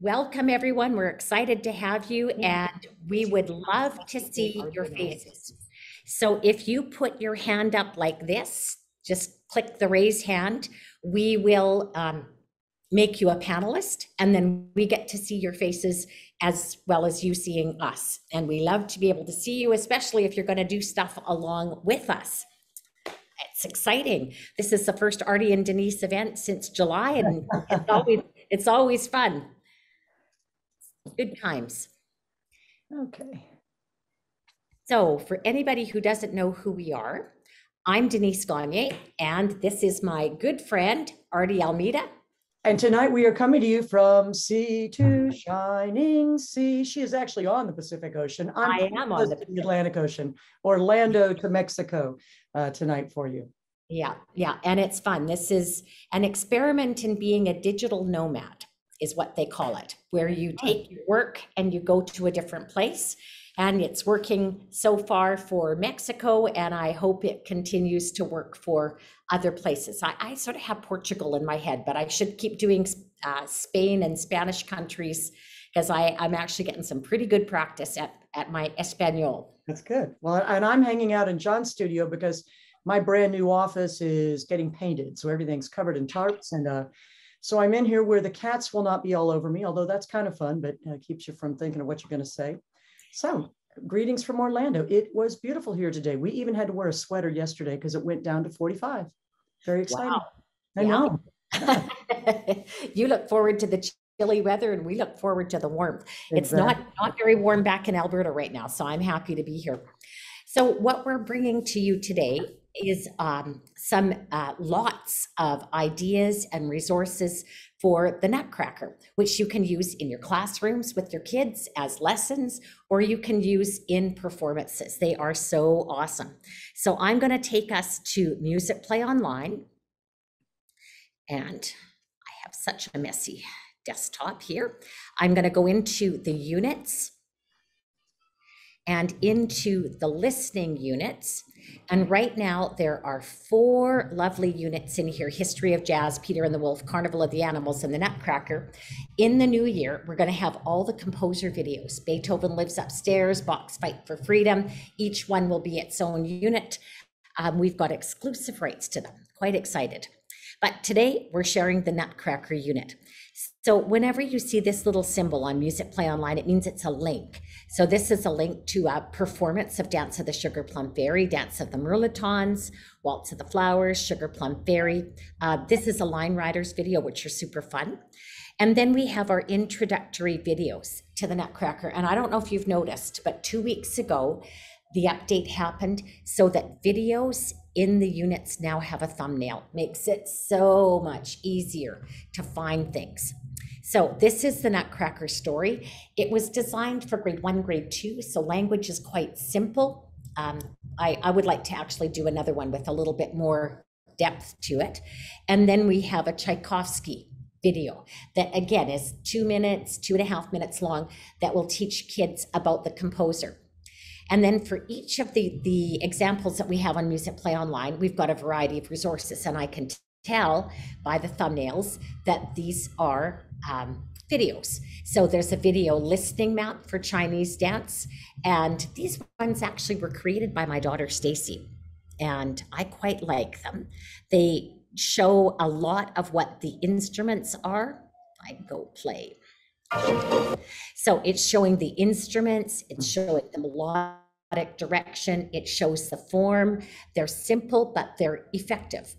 Welcome, everyone. We're excited to have you, and we would love to see your faces. So if you put your hand up like this, just click the raise hand. We will make you a panelist, and then we get to see your faces as well as you seeing us. And we love to be able to see you, especially if you're going to do stuff along with us. It's exciting. This is the first Artie and Denise event since July, and it's always fun. Good times. Okay. So for anybody who doesn't know who we are, I'm Denise Gagne, and this is my good friend, Artie Almeida. And tonight we are coming to you from sea to shining sea. She is actually on the Pacific Ocean. I am on the Atlantic Ocean, Orlando to Mexico tonight for you. Yeah, yeah, and it's fun. This is an experiment in being a digital nomad is what they call it, where you take your work and you go to a different place. And it's working so far for Mexico, and I hope it continues to work for other places. I sort of have Portugal in my head, but I should keep doing Spain and Spanish countries, because I'm actually getting some pretty good practice at my Espanol. That's good. Well, and I'm hanging out in John's studio because my brand new office is getting painted. So everything's covered in tarps. And so I'm in here where the cats will not be all over me, although that's kind of fun, but keeps you from thinking of what you're going to say. So, greetings from Orlando. It was beautiful here today. We even had to wear a sweater yesterday because it went down to 45. Very exciting. Wow. I know. Yeah. You look forward to the chilly weather, and we look forward to the warmth. Exactly. It's not very warm back in Alberta right now, so I'm happy to be here. So what we're bringing to you today is some lots of ideas and resources for the Nutcracker, which you can use in your classrooms with your kids as lessons, or you can use in performances. They are so awesome. So I'm going to take us to Music Play Online. And I have such a messy desktop here. I'm going to go into the units and into the listening units. And right now there are 4 lovely units in here: History of Jazz, Peter and the Wolf, Carnival of the Animals, and the Nutcracker. In the new year, we're going to have all the composer videos: Beethoven Lives Upstairs, Bach's Fight for Freedom. Each one will be its own unit. We've got exclusive rights to them. Quite excited. But today we're sharing the Nutcracker unit. So whenever you see this little symbol on Music Play Online, it means it's a link. So this is a link to a performance of Dance of the Sugar Plum Fairy, Dance of the Mirlitons, Waltz of the Flowers, Sugar Plum Fairy. This is a Line Riders video, which are super fun. And then we have our introductory videos to the Nutcracker. And I don't know if you've noticed, but 2 weeks ago, the update happened so that videos in the units now have a thumbnail. Makes it so much easier to find things. So this is the Nutcracker story. It was designed for grade 1, grade 2, so language is quite simple. I would like to actually do another one with a little bit more depth to it. And then we have a Tchaikovsky video that again is 2 minutes, 2.5 minutes long, that will teach kids about the composer. And then for each of the examples that we have on Music Play Online, we've got a variety of resources, and I can tell by the thumbnails that these are videos. So there's a video listening map for Chinese dance, and these ones actually were created by my daughter Stacy, and I quite like them. They show a lot of what the instruments are. I go play. So it's showing the instruments, it's showing the melodic direction, it shows the form. They're simple, but they're effective.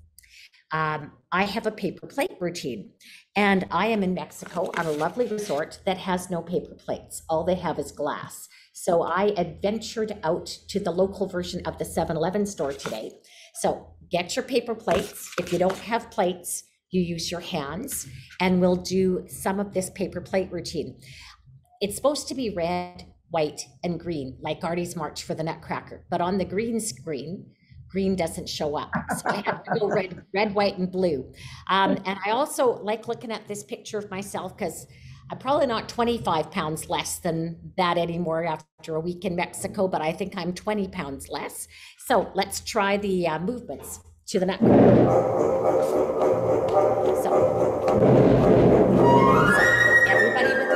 I have a paper plate routine, and I am in Mexico on a lovely resort that has no paper plates. All they have is glass. So I adventured out to the local version of the 7-Eleven store today. So get your paper plates. If you don't have plates, you use your hands, and we'll do some of this paper plate routine. It's supposed to be red, white, and green, like Artie's March for the Nutcracker, but on the green screen, green doesn't show up, so I have to go red, white, and blue. And I also like looking at this picture of myself, because I'm probably not 25 pounds less than that anymore after a week in Mexico, but I think I'm 20 pounds less. So let's try the movements to the Nutcracker. So, everybody with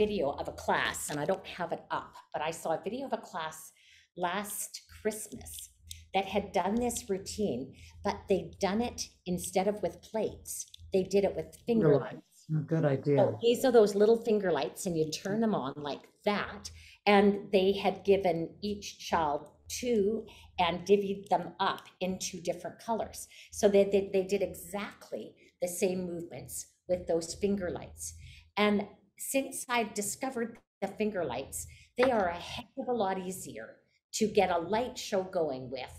video of a class, and I don't have it up, but I saw a video of a class last Christmas that had done this routine, but they'd done it instead of with plates, they did it with finger lights. Good idea. So these are those little finger lights, and you turn them on like that. And they had given each child two and divvied them up into different colors. So they did exactly the same movements with those finger lights. And since I discovered the finger lights, they are a heck of a lot easier to get a light show going with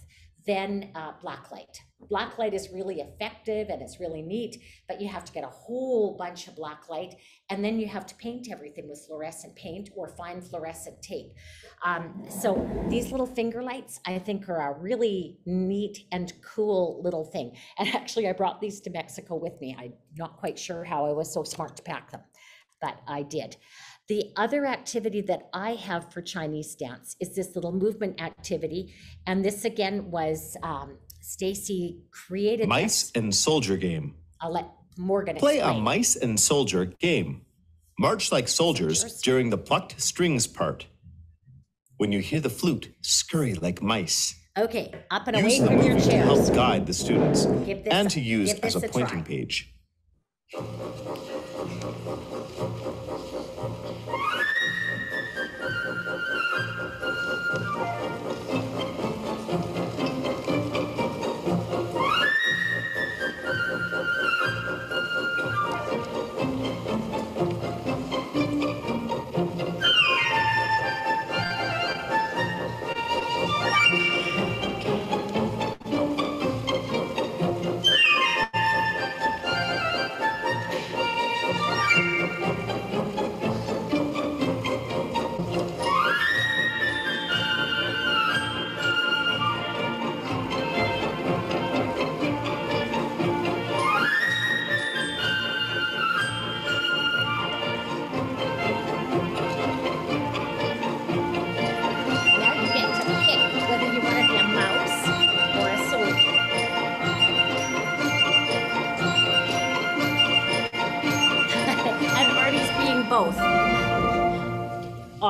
than blacklight. Blacklight is really effective and it's really neat, but you have to get a whole bunch of blacklight, and then you have to paint everything with fluorescent paint or fine fluorescent tape. So these little finger lights, I think, are a really neat and cool little thing. And actually, I brought these to Mexico with me. I'm not quite sure how I was so smart to pack them, but I did. The other activity that I have for Chinese dance is this little movement activity. And this again was Stacy created Mice and Soldier Game. I'll let Morgan play explain. A mice and soldier game. March like soldiers during the plucked strings part. When you hear the flute, scurry like mice. Okay, up and away from your chairs. Use the movement to help guide the students and to use as a pointing page.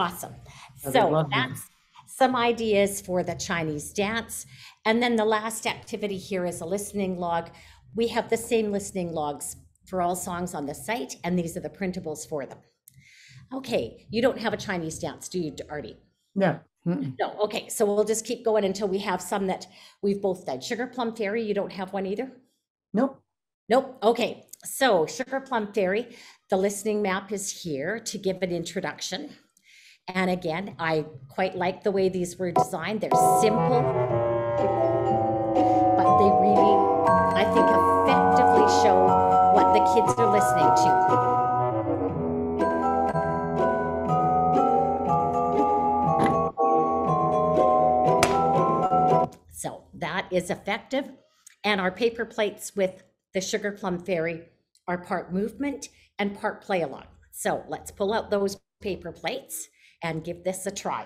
Awesome. So that's some ideas for the Chinese dance. And then the last activity here is a listening log. We have the same listening logs for all songs on the site, and these are the printables for them. Okay, you don't have a Chinese dance, do you, Artie? No. Mm-mm. No, okay, so we'll just keep going until we have some that we've both done. Sugar Plum Fairy, you don't have one either? Nope. Nope, okay. So Sugar Plum Fairy, the listening map is here to give an introduction. And again, I quite like the way these were designed. They're simple, but they really, I think, effectively show what the kids are listening to. So that is effective. And our paper plates with the Sugar Plum Fairy are part movement and part play along. So let's pull out those paper plates and give this a try.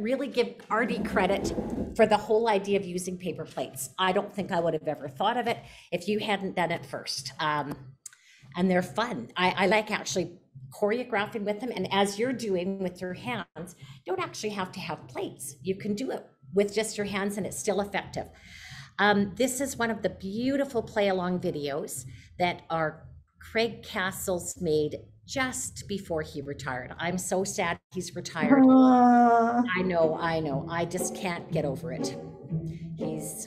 really give Artie credit for the whole idea of using paper plates. I don't think I would have ever thought of it if you hadn't done it first. And they're fun. I like actually choreographing with them. And as you're doing with your hands, you don't actually have to have plates. You can do it with just your hands and it's still effective. This is one of the beautiful play along videos that our Craig Castles made just before he retired. I'm so sad he's retired. I know. I just can't get over it. He's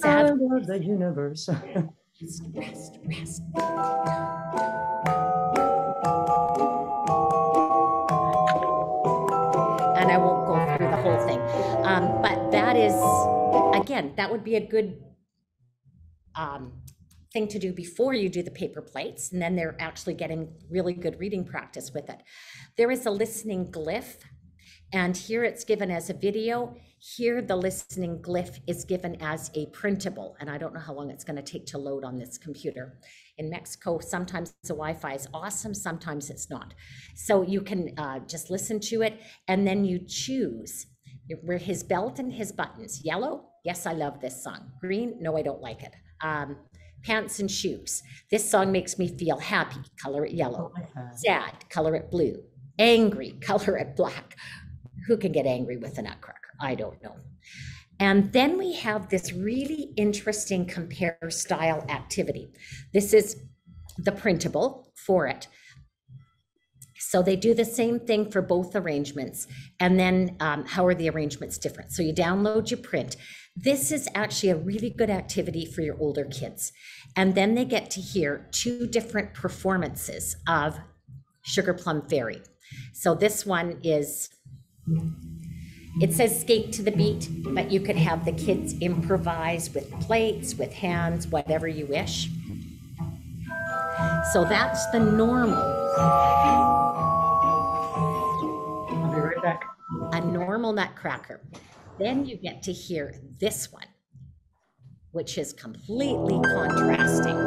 sad. I love the universe. Rest. And I won't go through the whole thing. But that is, again, that would be a good thing to do before you do the paper plates, and then they're actually getting really good reading practice with it. There is a listening glyph, and here it's given as a video. Here the listening glyph is given as a printable, and I don't know how long it's going to take to load on this computer. In Mexico, sometimes the Wi-Fi is awesome, sometimes it's not. So you can just listen to it, and then you choose where his belt and his buttons. Yellow, yes, I love this song. Green, no, I don't like it. Pants and shoes. This song makes me feel happy. Color it yellow. Sad. Color it blue. Angry. Color it black. Who can get angry with a nutcracker? I don't know. And then we have this really interesting compare style activity. This is the printable for it. So they do the same thing for both arrangements. And then how are the arrangements different? So you download your print. This is actually a really good activity for your older kids. And then they get to hear two different performances of Sugar Plum Fairy. So this one is, it says skate to the beat, but you could have the kids improvise with plates, with hands, whatever you wish. So that's the normal. I'll be right back. A normal nutcracker. Then you get to hear this one, which is completely contrasting.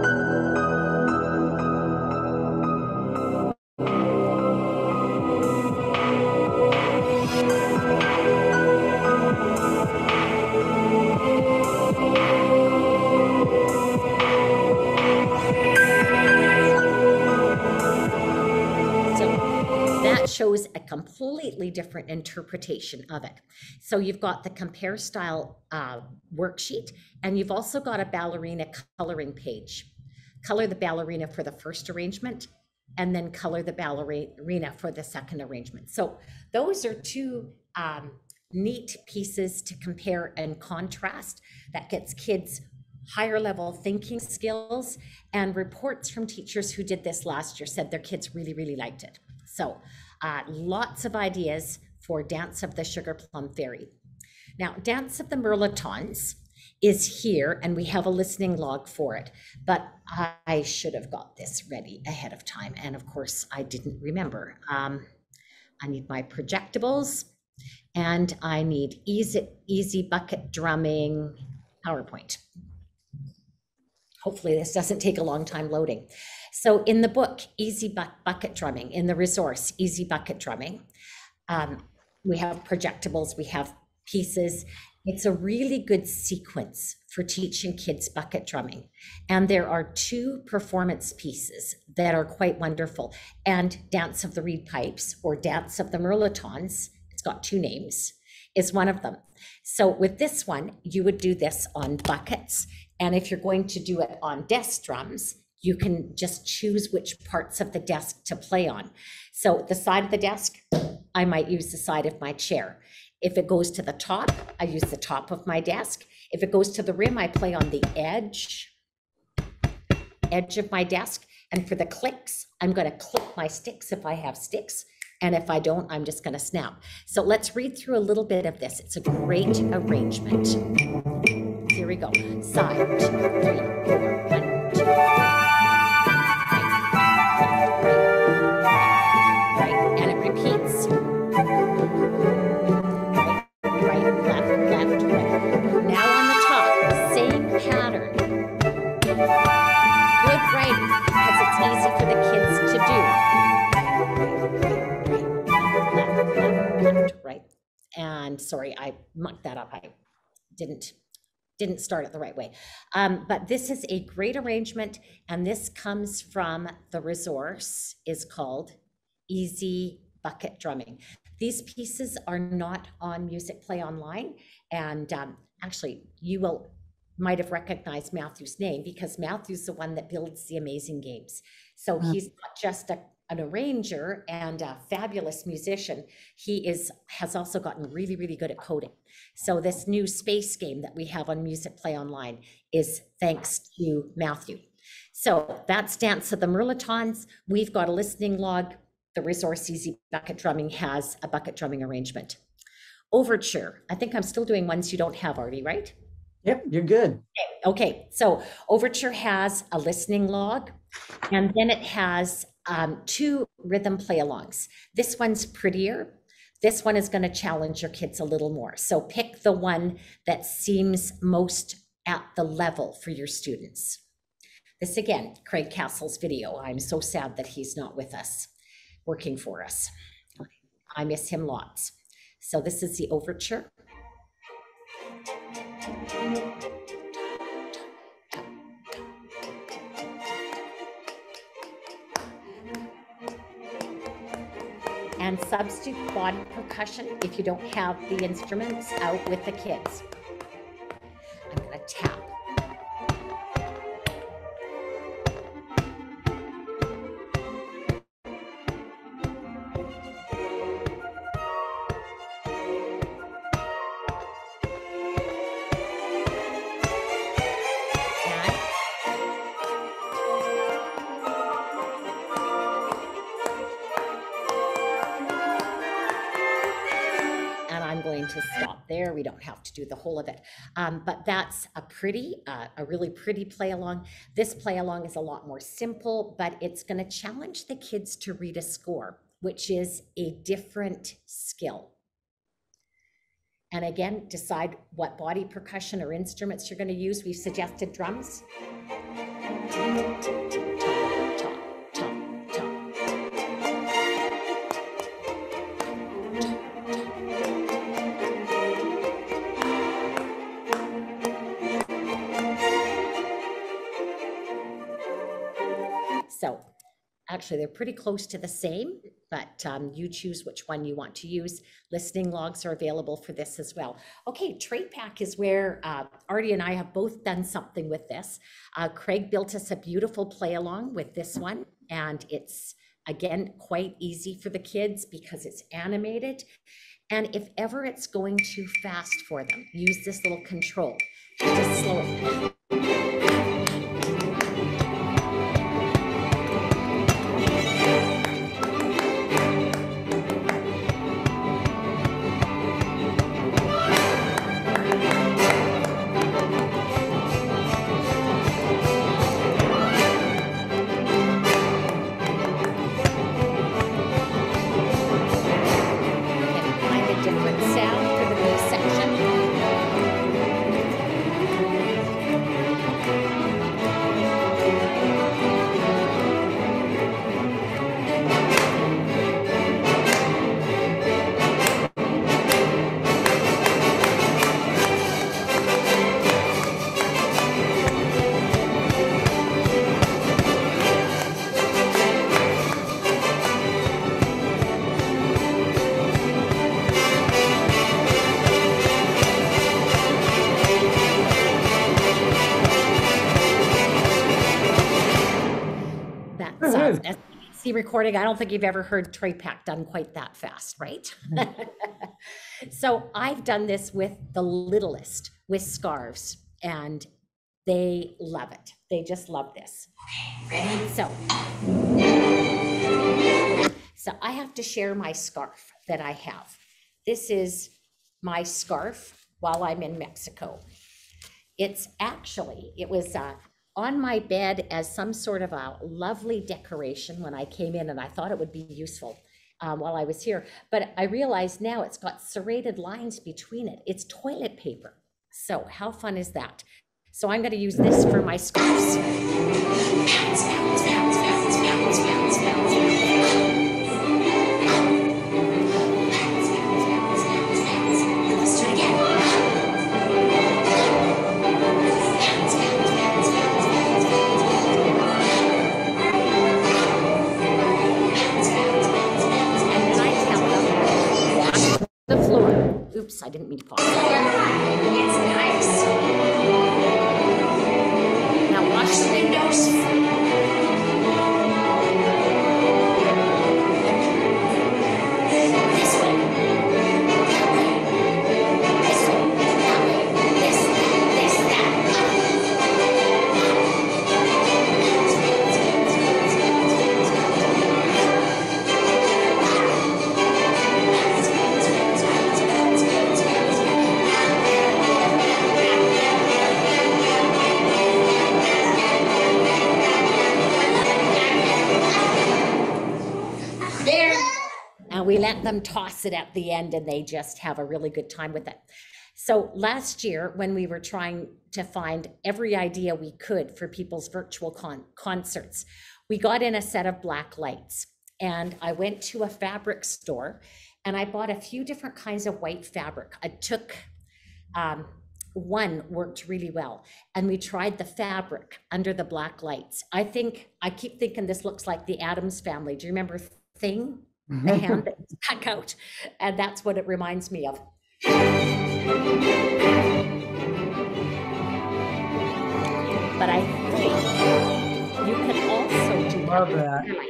Shows a completely different interpretation of it. So you've got the compare style worksheet, and you've also got a ballerina coloring page. Color the ballerina for the first arrangement, and then color the ballerina for the second arrangement. So those are two neat pieces to compare and contrast that gets kids higher level thinking skills, and reports from teachers who did this last year said their kids really, really liked it. So lots of ideas for Dance of the Sugar Plum Fairy. Now, Dance of the Merletons is here, and we have a listening log for it, but I should have got this ready ahead of time. And of course, I didn't remember. I need my projectables, and I need Easy Bucket Drumming PowerPoint. Hopefully this doesn't take a long time loading. So in the book, Easy Bucket Drumming, in the resource, Easy Bucket Drumming, we have projectables, we have pieces. It's a really good sequence for teaching kids bucket drumming. And there are two performance pieces that are quite wonderful. And Dance of the Reed Pipes, or Dance of the Merletons, it's got two names, is one of them. So with this one, you would do this on buckets. And if you're going to do it on desk drums, you can just choose which parts of the desk to play on. So the side of the desk, I might use the side of my chair. If it goes to the top, I use the top of my desk. If it goes to the rim, I play on the edge of my desk. And for the clicks, I'm going to click my sticks if I have sticks. And if I don't, I'm just going to snap. So let's read through a little bit of this. It's a great arrangement. Here we go. Side, 2, 3, 4, 1, 2. Sorry, I mucked that up. I didn't start it the right way. But this is a great arrangement, and this comes from the resource, is called Easy Bucket Drumming. These pieces are not on Music Play Online, and actually you might have recognized Matthew's name, because Matthew's the one that builds the amazing games. So he's not just an arranger and a fabulous musician, he has also gotten really, really good at coding. So this new space game that we have on Music Play Online is thanks to Matthew. So that's Dance of the Mirletons. We've got a listening log. The resource Easy Bucket Drumming has a bucket drumming arrangement. Overture, I think I'm still doing ones you don't have already, right? Yep, you're good. Okay, so Overture has a listening log, and then it has two rhythm play-alongs. This one's prettier. This one is going to challenge your kids a little more. So pick the one that seems most at the level for your students. This again, Craig Castles' video. I'm so sad that he's not with us, working for us. I miss him lots. So this is the Overture. And substitute quad percussion if you don't have the instruments out with the kids. I'm going to tap. There, we don't have to do the whole of it, but that's a really pretty play along. This play along is a lot more simple, but it's going to challenge the kids to read a score, which is a different skill. And again, decide what body percussion or instruments you're going to use. We've suggested drums. Actually, they're pretty close to the same, but you choose which one you want to use. Listening logs are available for this as well. Okay, Trade Pack is where Artie and I have both done something with this. Craig built us a beautiful play along with this one, and it's, again, quite easy for the kids because it's animated. And if ever it's going too fast for them, use this little control to slow it down. Recording, I don't think you've ever heard Trey Pack done quite that fast, right? So I've done this with the littlest, with scarves, and they love it. They just love this. Ready? So I have to share my scarf that I have. This is my scarf while I'm in Mexico. It was on my bed as some sort of a lovely decoration when I came in, and I thought it would be useful while I was here. But I realize now it's got serrated lines between it. It's toilet paper. So how fun is that? So I'm going to use this for my scarves. didn't mean to fall. It's nice. Now wash the windows. We let them toss it at the end and they just have a really good time with it. So last year when we were trying to find every idea we could for people's virtual concerts, we got in a set of black lights and I went to a fabric store and I bought a few different kinds of white fabric. I took one worked really well and we tried the fabric under the black lights. I keep thinking this looks like the Addams Family. Do you remember Thing? The hand that stuck out, and that's what it reminds me of. But I think you can also do the windows.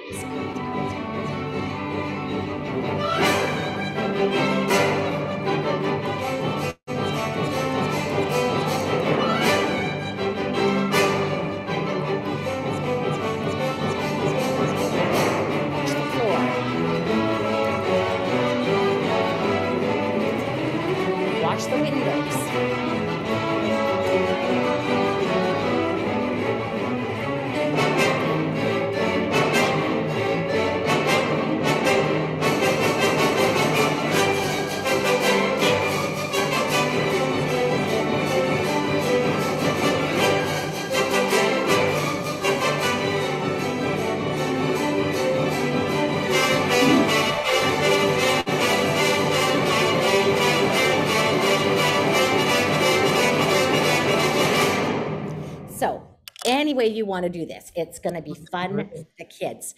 Way you want to do this. It's going to be fun for the kids.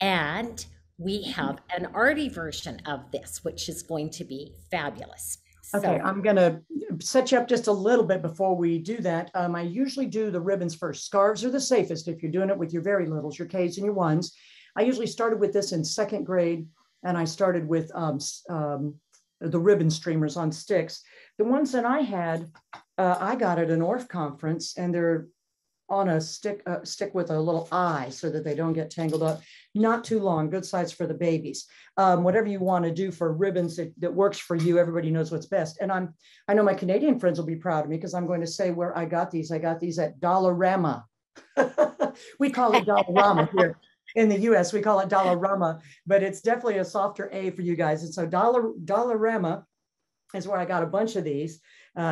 And we have an Artie version of this, which is going to be fabulous. Okay, so I'm going to set you up just a little bit before we do that. I usually do the ribbons first. Scarves are the safest if you're doing it with your very littles, your Ks and your ones. I usually started with this in second grade, and I started with the ribbon streamers on sticks. The ones that I had, I got at an Orff conference, and they're on a stick with a little eye so that they don't get tangled up. Not too long, good size for the babies. Whatever you want to do for ribbons that works for you, everybody knows what's best. And I know my Canadian friends will be proud of me because I'm going to say where I got these. I got these at Dollarama. We call it Dollarama here. In the US, we call it Dollarama, but it's definitely a softer A for you guys. And so Dollarama is where I got a bunch of these.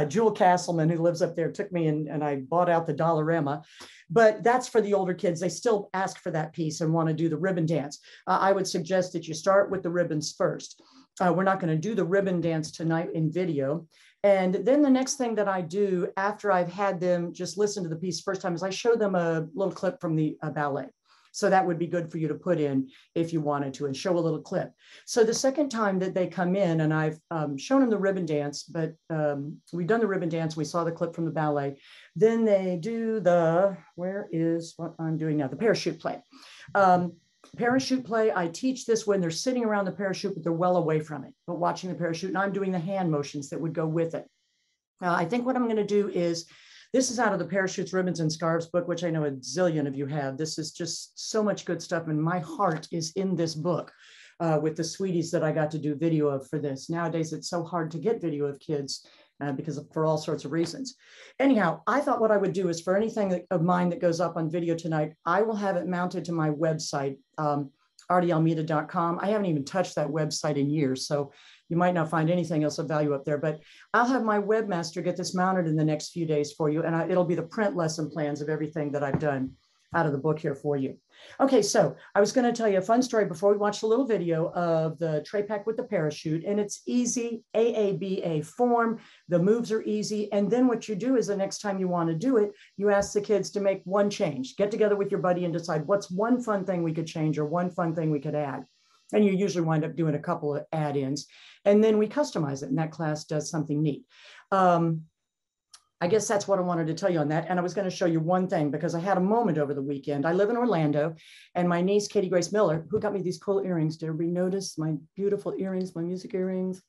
Jewel Castleman, who lives up there, took me and I bought out the Dollarama, but that's for the older kids. They still ask for that piece and want to do the ribbon dance. I would suggest that you start with the ribbons first. We're not going to do the ribbon dance tonight in video. And then the next thing that I do after I've had them just listen to the piece first time is I show them a little clip from the ballet. So that would be good for you to put in if you wanted to and show a little clip. So the second time that they come in and I've shown them the ribbon dance, but we've done the ribbon dance, we saw the clip from the ballet, then they do the, where is what I'm doing now, the parachute play. Parachute play, I teach this when they're sitting around the parachute, but they're well away from it, but watching the parachute, and I'm doing the hand motions that would go with it. I think what I'm gonna do is, this is out of the Parachutes, Ribbons and Scarves book, which I know a zillion of you have. This is just so much good stuff. And my heart is in this book with the sweeties that I got to do video of for this. Nowadays, it's so hard to get video of kids because of, for all sorts of reasons. Anyhow, I thought what I would do is for anything of mine that goes up on video tonight, I will have it mounted to my website, ArtieAlmeida.com. I haven't even touched that website in years. So you might not find anything else of value up there, but I'll have my webmaster get this mounted in the next few days for you. And it'll be the print lesson plans of everything that I've done out of the book here for you. Okay, so I was gonna tell you a fun story before we watched a little video of the tray pack with the parachute, and it's easy AABA form. The moves are easy. And then what you do is the next time you wanna do it, you ask the kids to make one change, get together with your buddy and decide what's one fun thing we could change or one fun thing we could add. And you usually wind up doing a couple of add-ins. And then we customize it, and that class does something neat. I guess that's what I wanted to tell you on that. And I was going to show you one thing, because I had a moment over the weekend. I live in Orlando, and my niece, Katie Grace Miller, who got me these cool earrings. Did everybody notice my beautiful earrings, my music earrings?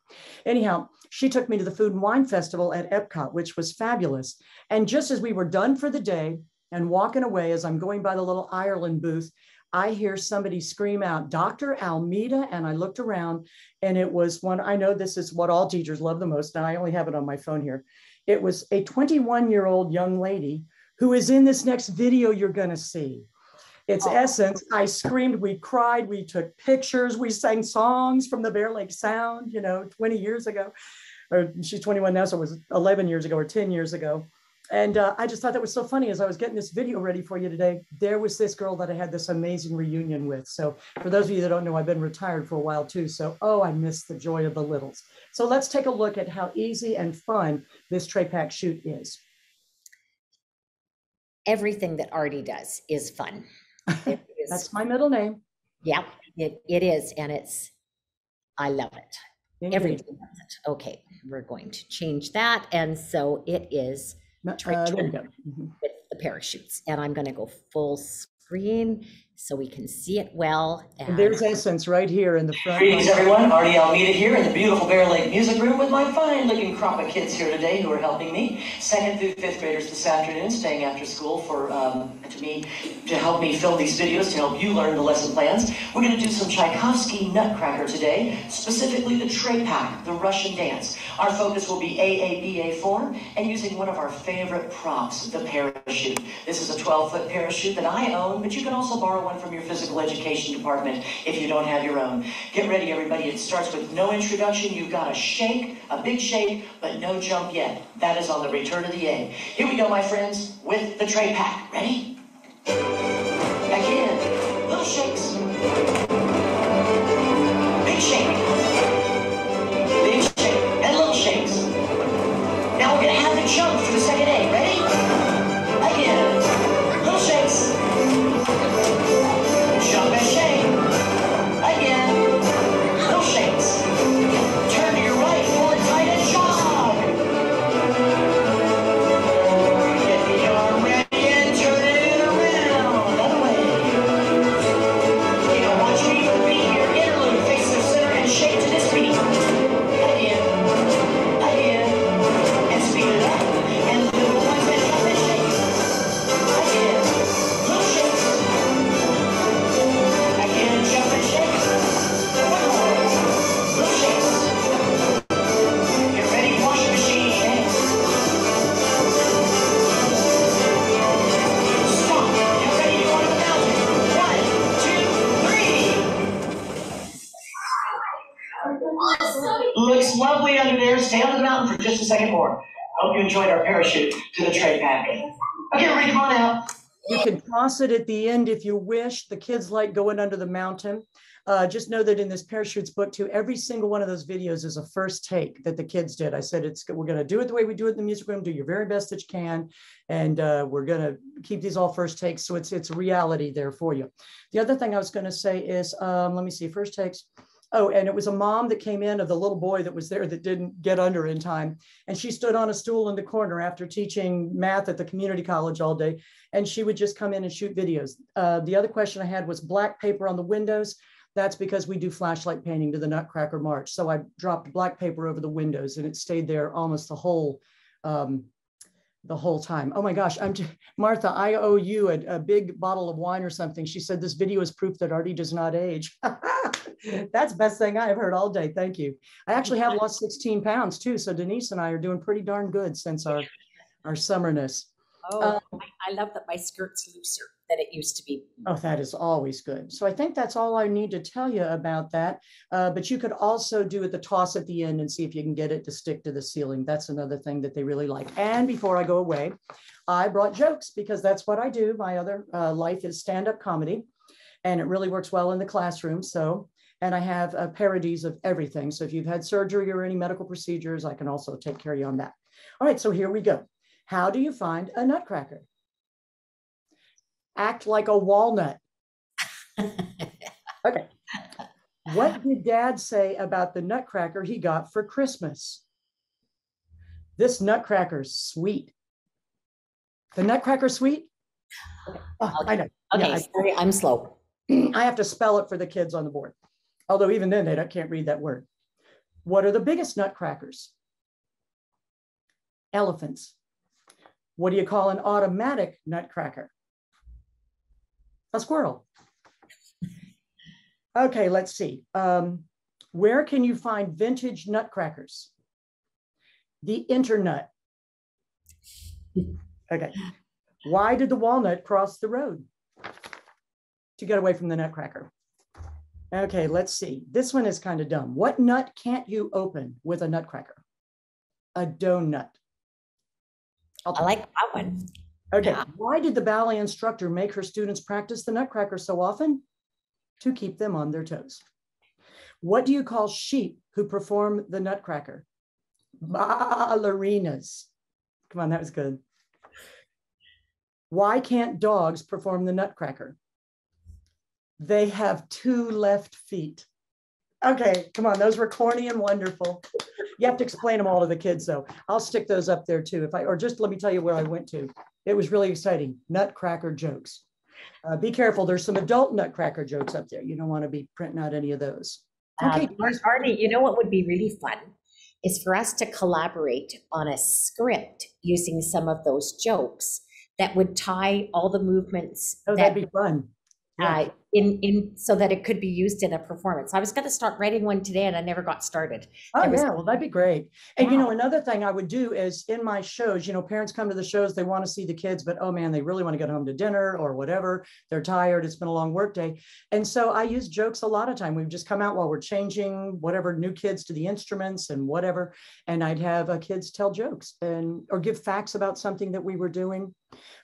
Anyhow, she took me to the Food and Wine Festival at Epcot, which was fabulous. And just as we were done for the day and walking away, as I'm going by the little Ireland booth, I hear somebody scream out, Dr. Almeida, and I looked around, and it was one, I know this is what all teachers love the most, and I only have it on my phone here. It was a 21-year-old young lady who is in this next video you're going to see. It's Essence. I screamed, we cried, we took pictures, we sang songs from the Bear Lake Sound, you know, 20 years ago, or she's 21 now, so it was 11 years ago or 10 years ago. And I just thought that was so funny. As I was getting this video ready for you today, there was this girl that I had this amazing reunion with. So for those of you that don't know, I've been retired for a while too. So, oh, I miss the joy of the littles. So let's take a look at how easy and fun this tray pack shoot is. Everything that Artie does is fun. It is. That's my middle name. Yeah, it is. And it's, I love it. Indeed. Everything loves it. Okay, we're going to change that. And so it is. There we go. With the parachutes, and I'm going to go full screen so we can see it well. And there's Essence right here in the front. Greetings, everyone. Artie Almeida here in the beautiful Bear Lake Music Room with my fine-looking crop of kids here today who are helping me. Second through fifth graders this afternoon, staying after school for to help me film these videos to help you learn the lesson plans. We're going to do some Tchaikovsky Nutcracker today, specifically the tray pack, the Russian dance. Our focus will be AABA form and using one of our favorite props, the parachute. This is a 12-foot parachute that I own, but you can also borrow one from your physical education department if you don't have your own. Get ready, everybody. It starts with no introduction. You've got a shake, a big shake, but no jump yet. That is on the return of the A. Here we go, my friends, with the tray pack. Ready? Back in. Little shakes. Big shake. Big shake. And little shakes. Now we're going to have the jump for the second A. Ready? Again. Little shakes. Jump and shake. Again. Little shakes. Turn to your right, forward, tight, and jog. Get the arm ready and turn it around. Another way. You don't want your knee to be your interlude. Face the center and shake to this beat. Again. Again. And speed it up. And little ones and jump and shake. Again. Little shakes. Looks lovely under there. Stay on the mountain for just a second more. I hope you enjoyed our parachute to the tray pack. Okay, ready, come on out. You can toss it at the end if you wish. The kids like going under the mountain. Just know that in this parachutes book too, every single one of those videos is a first take that the kids did. I said, we're going to do it the way we do it in the music room. Do your very best that you can. And we're going to keep these all first takes. So it's reality there for you. The other thing I was going to say is, let me see, first takes. Oh, and it was a mom that came in of the little boy that was there that didn't get under in time. And she stood on a stool in the corner after teaching math at the community college all day. And she would just come in and shoot videos. The other question I had was black paper on the windows. That's because we do flashlight painting to the Nutcracker March. So I dropped black paper over the windows and it stayed there almost the whole time. Oh my gosh, Martha, I owe you a big bottle of wine or something. She said, this video is proof that Artie does not age. That's the best thing I have heard all day. Thank you. I actually have lost 16 pounds too. So Denise and I are doing pretty darn good since our summerness. Oh, I love that my skirt's looser than it used to be. Oh, that is always good. So I think that's all I need to tell you about that. But you could also do it the toss at the end and see if you can get it to stick to the ceiling. That's another thing that they really like. And before I go away, I brought jokes because that's what I do. My other life is stand-up comedy and it really works well in the classroom. So. And I have parodies of everything. So if you've had surgery or any medical procedures, I can also take care of you on that. All right, so here we go. How do you find a nutcracker? Act like a walnut. Okay. What did Dad say about the Nutcracker he got for Christmas? This Nutcracker's sweet. The Nutcracker sweet? Oh, okay. I know. Okay, yeah, sorry, I'm slow. I have to spell it for the kids on the board. Although even then, they can't read that word. What are the biggest nutcrackers? Elephants. What do you call an automatic nutcracker? A squirrel. Okay, let's see. Where can you find vintage nutcrackers? The internet. Okay. Why did the walnut cross the road? To get away from the nutcracker. Okay, let's see. This one is kind of dumb. What nut can't you open with a nutcracker? A donut. I like that one. Okay, yeah. Why did the ballet instructor make her students practice the nutcracker so often? To keep them on their toes. What do you call sheep who perform the nutcracker? Ballerinas. Come on, that was good. Why can't dogs perform the nutcracker? They have two left feet. Okay, come on, those were corny and wonderful. You have to explain them all to the kids though. I'll stick those up there too. If I, or just let me tell you where I went to. It was really exciting, nutcracker jokes. Be careful, there's some adult nutcracker jokes up there. You don't wanna be printing out any of those. Okay, Artie, you know what would be really fun is for us to collaborate on a script using some of those jokes that would tie all the movements. Oh, that'd be fun. Yeah. So that it could be used in a performance. I was going to start writing one today and I never got started. Oh yeah, well that'd be great. And wow. You know, another thing I would do is in my shows, you know, parents come to the shows, they want to see the kids, but oh man, they really want to get home to dinner or whatever. They're tired, it's been a long work day. And so I use jokes a lot of time. We've just come out while we're changing whatever new kids to the instruments and whatever. And I'd have kids tell jokes and or give facts about something that we were doing.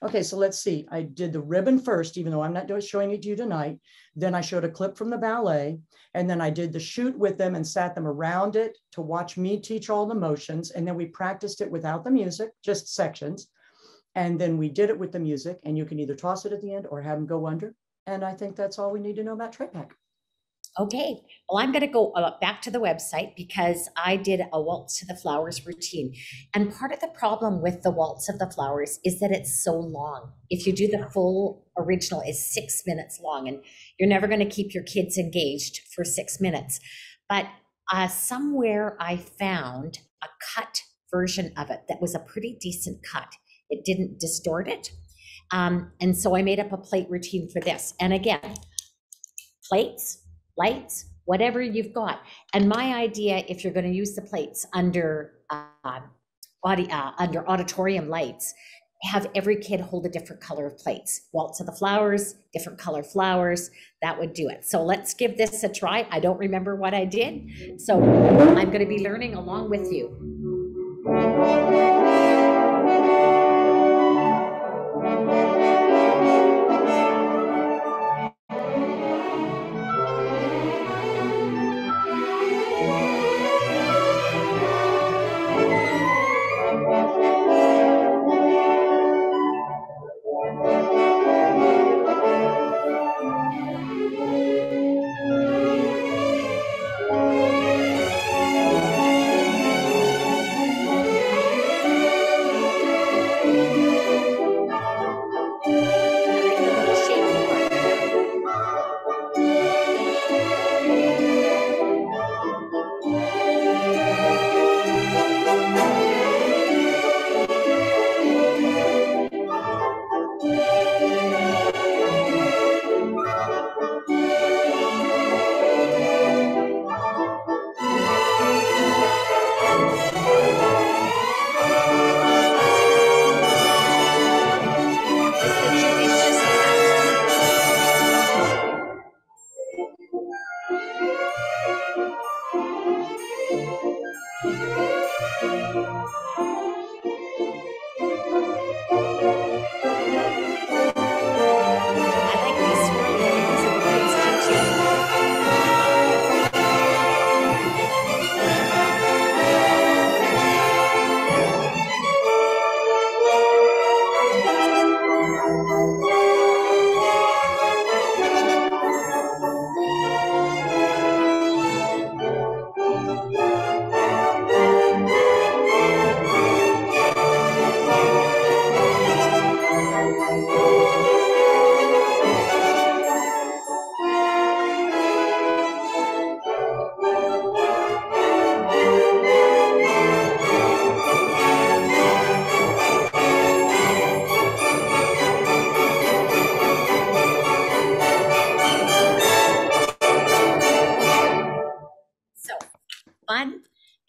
Okay, so let's see. I did the ribbon first, even though I'm not showing it to you tonight. Then I showed a clip from the ballet, and then I did the shoot with them and sat them around it to watch me teach all the motions. And then we practiced it without the music, just sections. And then we did it with the music, and you can either toss it at the end or have them go under. And I think that's all we need to know about Treypack. Okay, well, I'm gonna go back to the website because I did a Waltz to the Flowers routine. And part of the problem with the Waltz of the Flowers is that it's so long. If you do the full original, it's 6 minutes long and you're never gonna keep your kids engaged for 6 minutes. But somewhere I found a cut version of it that was a pretty decent cut. It didn't distort it. And so I made up a plate routine for this. And again, plates, lights, whatever you've got. And my idea, if you're going to use the plates under under auditorium lights, have every kid hold a different color of plates. Waltz of the Flowers, different color flowers, that would do it. So let's give this a try. I don't remember what I did, so I'm going to be learning along with you.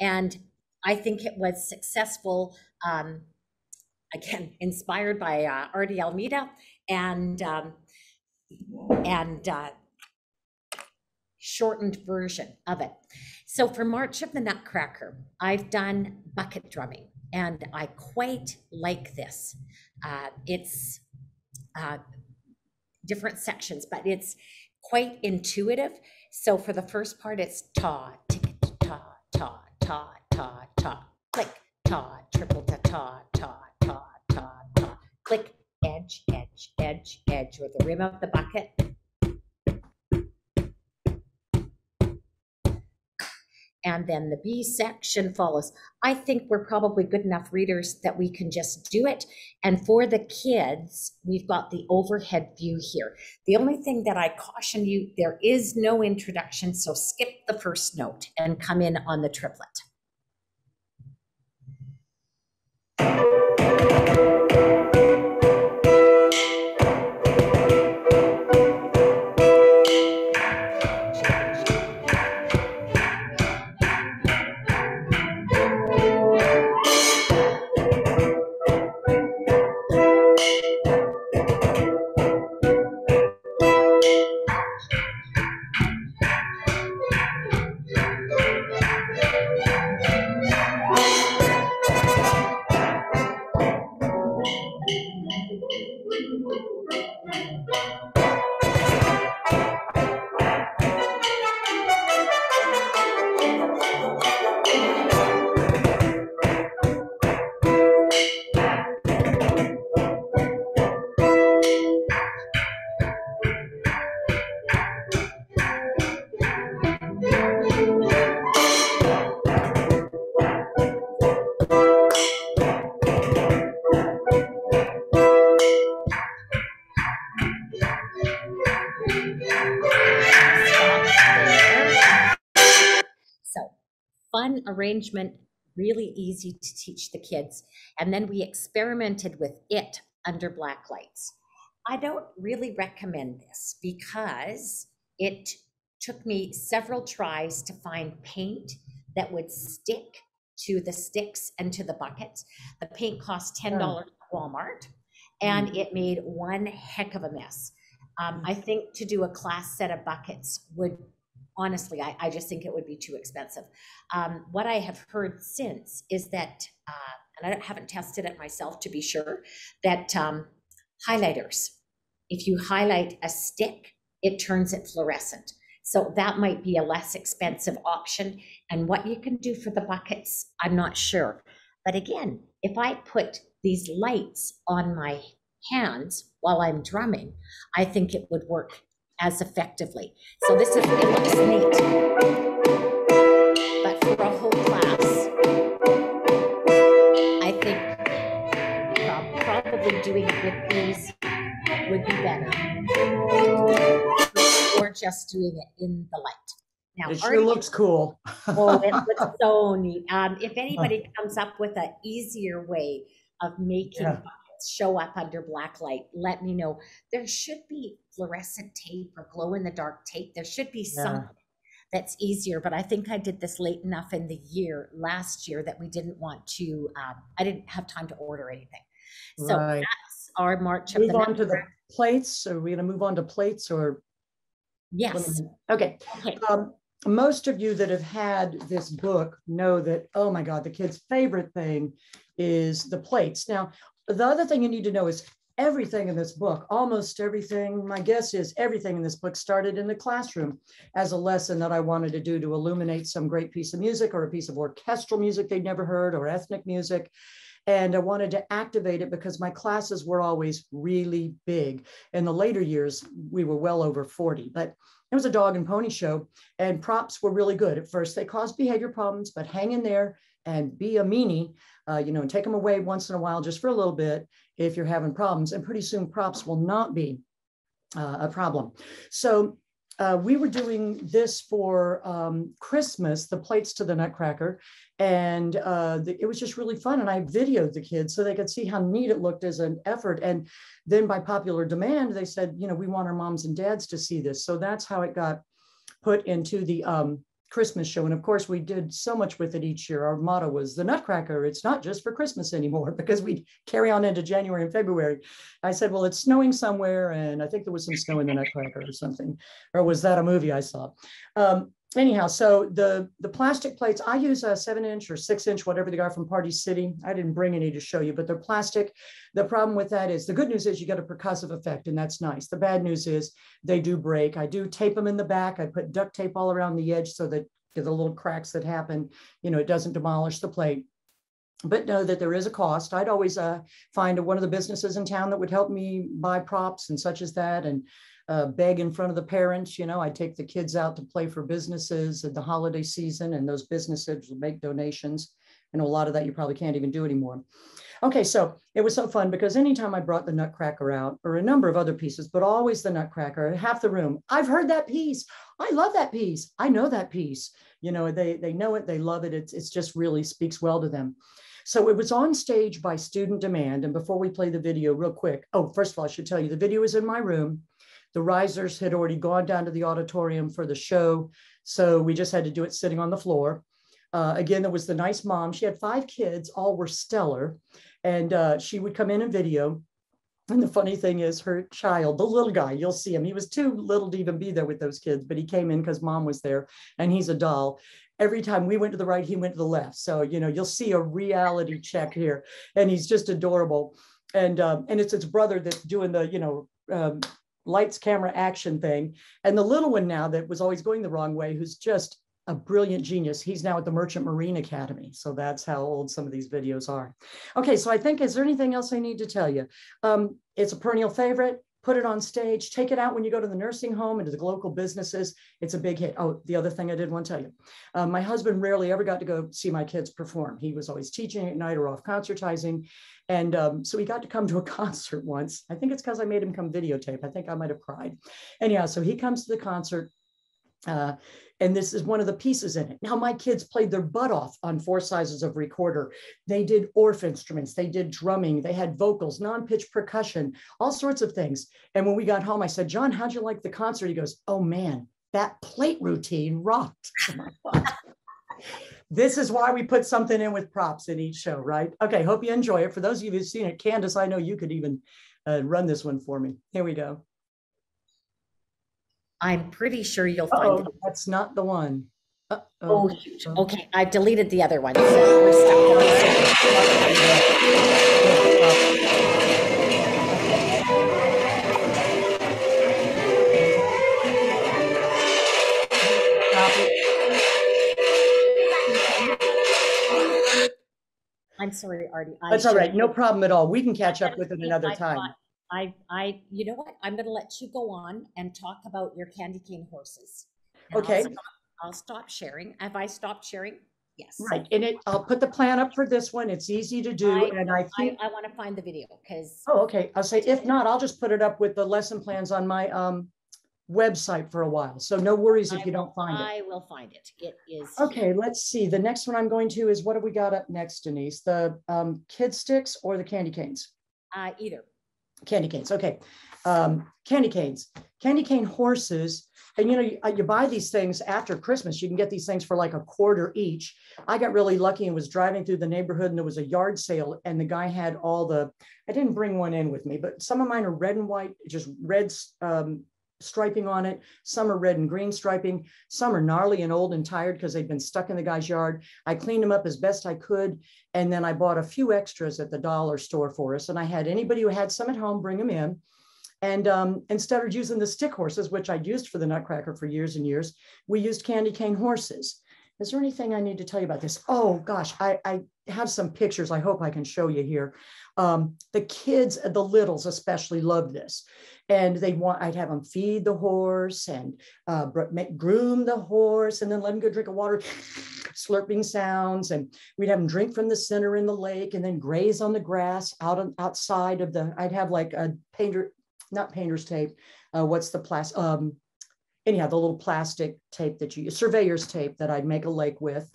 And I think it was successful, again, inspired by Artie Almeida, and shortened version of it. So for March of the Nutcracker, I've done bucket drumming, and I quite like this. It's different sections, but it's quite intuitive. So for the first part, it's ta, ticka, ta, ta, ta, ta, ta, click, ta, triple ta, ta, ta, ta, ta, ta, click, edge, edge, edge, edge with the rim of the bucket. And then the B section follows. I think we're probably good enough readers that we can just do it. And for the kids, we've got the overhead view here. The only thing that I caution you, there is no introduction, so skip the first note and come in on the triplet. Arrangement, really easy to teach the kids. And then we experimented with it under black lights. I don't really recommend this because it took me several tries to find paint that would stick to the sticks and to the buckets. The paint cost $10 at Walmart, and it made one heck of a mess. I think to do a class set of buckets would, honestly, I just think it would be too expensive. What I have heard since is that, and I haven't tested it myself to be sure, that highlighters, if you highlight a stick, it turns it fluorescent. So that might be a less expensive option. And what you can do for the buckets, I'm not sure. But again, if I put these lights on my hands while I'm drumming, I think it would work as effectively. So this is, it looks neat, but for a whole class, I think probably doing it with these would be better, or just doing it in the light. Now, it sure looks cool. Oh, it looks so neat. If anybody comes up with an easier way of making show up under black light, let me know. There should be fluorescent tape or glow in the dark tape. There should be something that's easier, but I think I did this late enough in the year last year that we didn't want to, I didn't have time to order anything. So that's our March of the Nutcracker. Move on to the plates. Are we going to move on to plates or? Yes. Okay. Most of you that have had this book know that, oh my God, the kid's favorite thing is the plates. Now, the other thing you need to know is everything in this book, almost everything, my guess is everything in this book started in the classroom as a lesson that I wanted to do to illuminate some great piece of music or a piece of orchestral music they'd never heard or ethnic music. And I wanted to activate it because my classes were always really big. In the later years, we were well over 40, but it was a dog and pony show and props were really good. At first, they caused behavior problems, but hang in there. and be a meanie, you know, take them away once in a while, just for a little bit if you're having problems, and pretty soon props will not be a problem. So we were doing this for Christmas, the plates to the Nutcracker, and it was just really fun. And I videoed the kids so they could see how neat it looked as an effort. And then by popular demand, they said, you know, we want our moms and dads to see this. So that's how it got put into the Christmas show. And of course, we did so much with it each year. Our motto was the Nutcracker. It's not just for Christmas anymore, because we'd carry on into January and February. I said, well, it's snowing somewhere. And I think there was some snow in the Nutcracker or something. Or was that a movie I saw? Anyhow, so the plastic plates, I use a 7-inch or 6-inch, whatever they are from Party City. I didn't bring any to show you, but they're plastic. The problem with that is, the good news is you get a percussive effect, and that's nice. The bad news is they do break. I do tape them in the back. I put duct tape all around the edge so that the little cracks that happen, you know, it doesn't demolish the plate. But know that there is a cost. I'd always find one of the businesses in town that would help me buy props and such as that, and beg in front of the parents. You know, I take the kids out to play for businesses at the holiday season, and those businesses will make donations. And a lot of that you probably can't even do anymore. Okay, so it was so fun because anytime I brought the Nutcracker out, or a number of other pieces, but always the Nutcracker, half the room, I've heard that piece. I love that piece. I know that piece. You know, they know it, they love it. It's just really speaks well to them. So it was on stage by student demand. And before we play the video real quick, oh, first of all, I should tell you, the video is in my room. The risers had already gone down to the auditorium for the show. So we just had to do it sitting on the floor. Again, there was the nice mom. She had 5 kids, all were stellar. And she would come in and video. And the funny thing is her child, the little guy, you'll see him. He was too little to even be there with those kids, but he came in because mom was there, and he's a doll. Every time we went to the right, he went to the left. So, you know, you'll see a reality check here, and he's just adorable. And it's his brother that's doing the, you know, lights, camera, action thing. And the little one now that was always going the wrong way, who's just a brilliant genius. He's now at the Merchant Marine Academy. So that's how old some of these videos are. Okay, so I think, is there anything else I need to tell you? It's a perennial favorite. Put it on stage, take it out when you go to the nursing home and to the local businesses. It's a big hit. Oh, the other thing I did want to tell you, my husband rarely ever got to go see my kids perform. He was always teaching at night or off concertizing. And so he got to come to a concert once. I think it's because I made him come videotape. I think I might've cried. Anyhow, so he comes to the concert. And this is one of the pieces in it. Now, my kids played their butt off on 4 sizes of recorder. They did Orff instruments. They did drumming. They had vocals, non-pitch percussion, all sorts of things. And when we got home, I said, John, how'd you like the concert? He goes, oh, man, that plate routine rocked. This is why we put something in with props in each show, right? Okay, hope you enjoy it. For those of you who've seen it, Candace, I know you could even run this one for me. Here we go. I'm pretty sure you'll find it. That's not the one. Uh-oh. Oh, okay. I've deleted the other one. So we're stuck. I'm sorry, Artie. That's all right. No problem at all. We can catch up with it another time. I you know what, I'm going to let you go on and talk about your candy cane horses. Okay. I'll stop sharing. Have I stopped sharing? Yes. Right. And I'll put the plan up for this one. It's easy to do. I want to find the video because. Oh, okay. I'll say, if not, I'll just put it up with the lesson plans on my website for a while. So no worries if you don't find it. I will find it. It is. Okay. Let's see. The next one I'm going to is, what have we got up next, Denise? The Kid Stix or the candy canes? Either. Candy canes. Okay. Candy canes, candy cane horses. And, you know, you buy these things after Christmas. You can get these things for like $25 each. I got really lucky and was driving through the neighborhood, and there was a yard sale, and the guy had all the, I didn't bring one in with me, but some of mine are red and white, just red striping on it. Some are red and green striping. Some are gnarly and old and tired because they've been stuck in the guy's yard. I cleaned them up as best I could. And then I bought a few extras at the dollar store for us. And I had anybody who had some at home bring them in. And instead of using the stick horses, which I used for the Nutcracker for years and years, we used candy cane horses. Is there anything I need to tell you about this? Oh, gosh, I have some pictures. I hope I can show you here. The kids, the littles especially, loved this. And I'd have them feed the horse and groom the horse, and then let him go drink a water slurping sounds, and we'd have them drink from the center in the lake and then graze on the grass out on, outside of the, I'd have like a painter, not painter's tape, what's the plastic, anyhow, the little plastic tape that you, surveyor's tape that I'd make a lake with.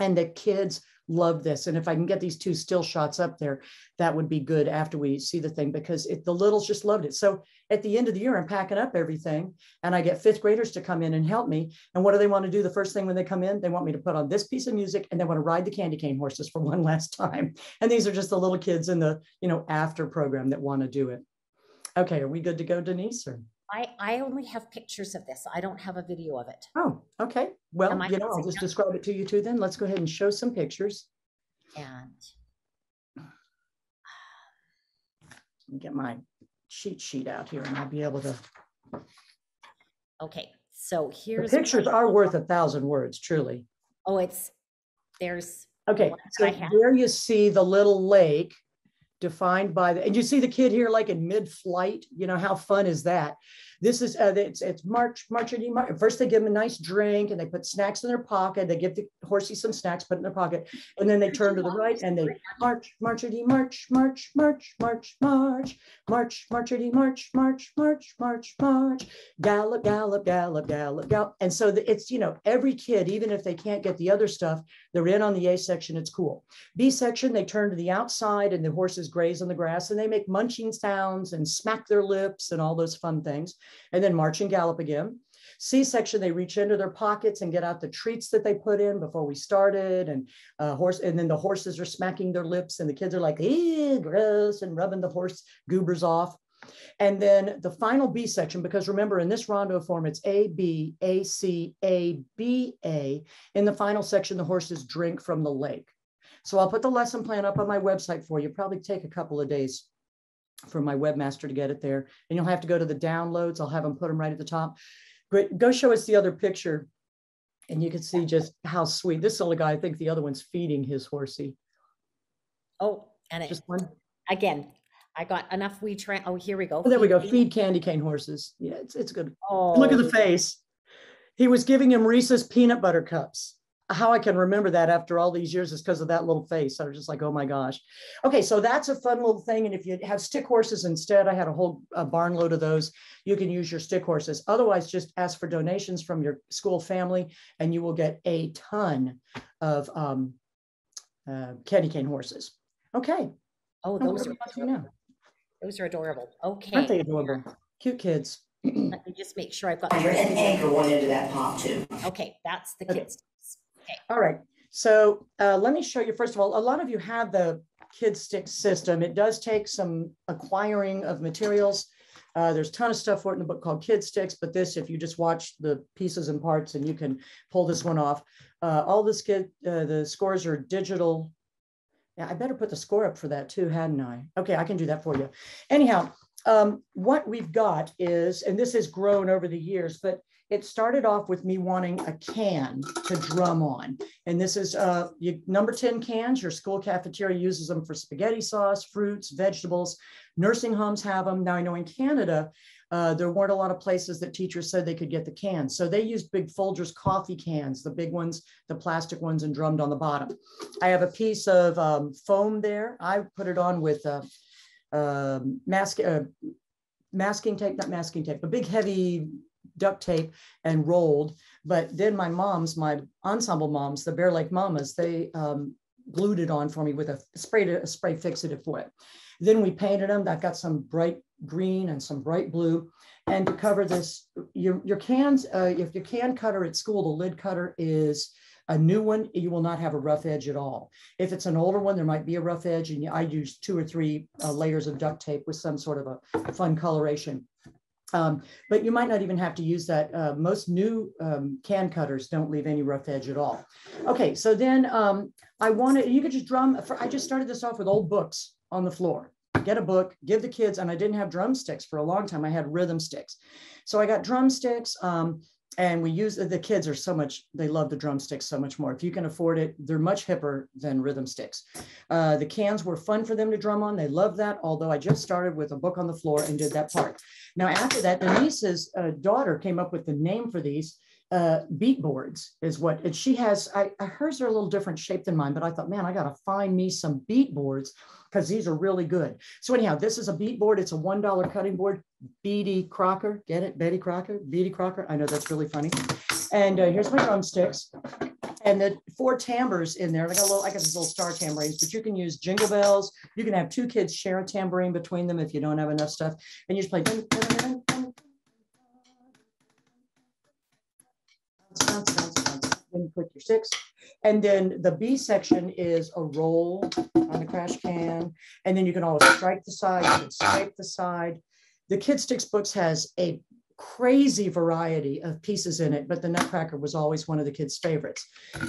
And the kids love this. And if I can get these two still shots up there, that would be good after we see the thing, because the littles just loved it. So at the end of the year, I'm packing up everything and I get fifth graders to come in and help me. And what do they want to do the first thing when they come in? They want me to put on this piece of music and they want to ride the candy cane horses for one last time. And these are just the little kids in the, you know, after program that want to do it. Okay, are we good to go, Denise? Or? I only have pictures of this. I don't have a video of it. Oh, okay. Well, you know, I'll just describe it to you too then. Let's go ahead and show some pictures. And let me get my cheat sheet out here and I'll be able to. Okay, so here's. The pictures are worth 1,000 words, truly. Oh, it's, there's. Okay, so there you see the little lake. Defined by the, and you see the kid here like in mid-flight, you know, how fun is that? This is, it's March. First they give them a nice drink and they put snacks in their pocket. They give the horsey some snacks, put in their pocket, and then they turn to the right and they march, marchity, march, march, march, march, march, march, marchity, march, march, march, march, march, gallop, gallop, gallop, gallop, gallop. And so it's, you know, every kid, even if they can't get the other stuff, they're in on the A section, it's cool. B section, they turn to the outside and the horses graze on the grass and they make munching sounds and smack their lips and all those fun things, and then march and gallop again. C-section, they reach into their pockets and get out the treats that they put in before we started, and then the horses are smacking their lips and the kids are like, eee, gross, and rubbing the horse goobers off. And then the final B section, because remember in this rondo form, it's A, B, A, C, A, B, A. In the final section, the horses drink from the lake. So I'll put the lesson plan up on my website for you. Probably take a couple of days for my webmaster to get it there. And you'll have to go to the downloads. I'll have them put them right at the top. But go show us the other picture. And you can see just how sweet. This little guy, I think the other one's feeding his horsey. Oh, and it, just one. Again, I got enough weed. Oh, here we go. Oh, there we go. Feed candy cane horses. Yeah, it's good. Oh. Look at the face. He was giving him Reese's peanut butter cups. How I can remember that after all these years is because of that little face. I was just like, oh my gosh. Okay, so that's a fun little thing. And if you have stick horses instead, I had a whole barn load of those. You can use your stick horses. Otherwise, just ask for donations from your school family and you will get a ton of candy cane horses. Okay. Oh, those are adorable. Okay. Aren't they adorable? Cute kids. Let me just make sure I've got. There's an anchor one into that pop too. Okay, that's the kids. Okay. All right, so let me show you, first of all, a lot of you have the Kid Stix system. It does take some acquiring of materials. There's a ton of stuff for it in the book called Kid Stix, but this, if you just watch the pieces and parts and you can pull this one off. All this the scores are digital. Yeah, I better put the score up for that too, hadn't I? Okay, I can do that for you. Anyhow, what we've got is, and this has grown over the years, but it started off with me wanting a can to drum on. And this is number 10 cans. Your school cafeteria uses them for spaghetti sauce, fruits, vegetables. Nursing homes have them. Now I know in Canada, there weren't a lot of places that teachers said they could get the cans. So they used big Folgers coffee cans, the big ones, the plastic ones, and drummed on the bottom. I have a piece of foam there. I put it on with not masking tape, but big heavy duct tape and rolled. But then my moms, my ensemble moms, the Bear Lake Mamas, they glued it on for me with a spray fixative for it. Then we painted them. I've got some bright green and some bright blue. And to cover this, your cans, if your can cutter at school, the lid cutter is a new one, you will not have a rough edge at all. If it's an older one, there might be a rough edge. And I use 2 or 3 layers of duct tape with some sort of a fun coloration. But you might not even have to use that. Most new can cutters don't leave any rough edge at all. Okay, so then you could just drum. I just started this off with old books on the floor. Get a book, give the kids, and I didn't have drumsticks for a long time. I had rhythm sticks. So I got drumsticks. And we use, the kids are so much, they love the drumsticks so much more. If you can afford it, they're much hipper than rhythm sticks. The cans were fun for them to drum on. They love that, although I just started with a book on the floor and did that part. Now, after that, Denise's daughter came up with the name for these. beat boards is what, and she has, hers are a little different shape than mine, but I thought, man, I got to find me some beat boards because these are really good. So anyhow, this is a beat board. It's a $1 cutting board, Betty Crocker, get it? Betty Crocker, Betty Crocker. I know that's really funny. And here's my drumsticks and the 4 timbres in there. I got a little, I got these little star tambourines, but you can use jingle bells. You can have 2 kids share a tambourine between them if you don't have enough stuff, and you just play. And put your 6, and then the B section is a roll on the crash can, and then you can always strike the side. You can scrape the side. The Kid Stix books has a crazy variety of pieces in it, but the Nutcracker was always one of the kids' favorites.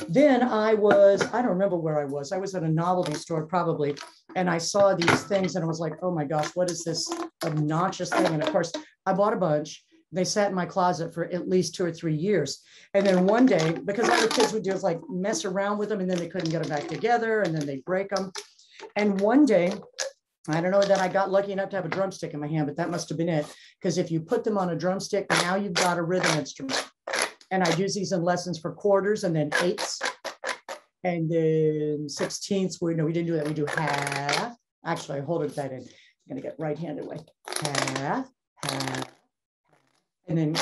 Then I don't remember where I was at a novelty store probably, and I saw these things and I was like, oh my gosh, what is this obnoxious thing? And of course I bought a bunch. They sat in my closet for at least 2 or 3 years. And then one day, because all the kids would do is like mess around with them, and then they couldn't get them back together, and then they break them. And one day, I don't know that I got lucky enough to have a drumstick in my hand, but that must've been it. Because if you put them on a drumstick, now you've got a rhythm instrument. And I'd use these in lessons for quarters and then 8ths. And then 16ths, we, no, we didn't do that. We do half. Actually, I hold it that in. I'm gonna get right-handed away. Half, half. And then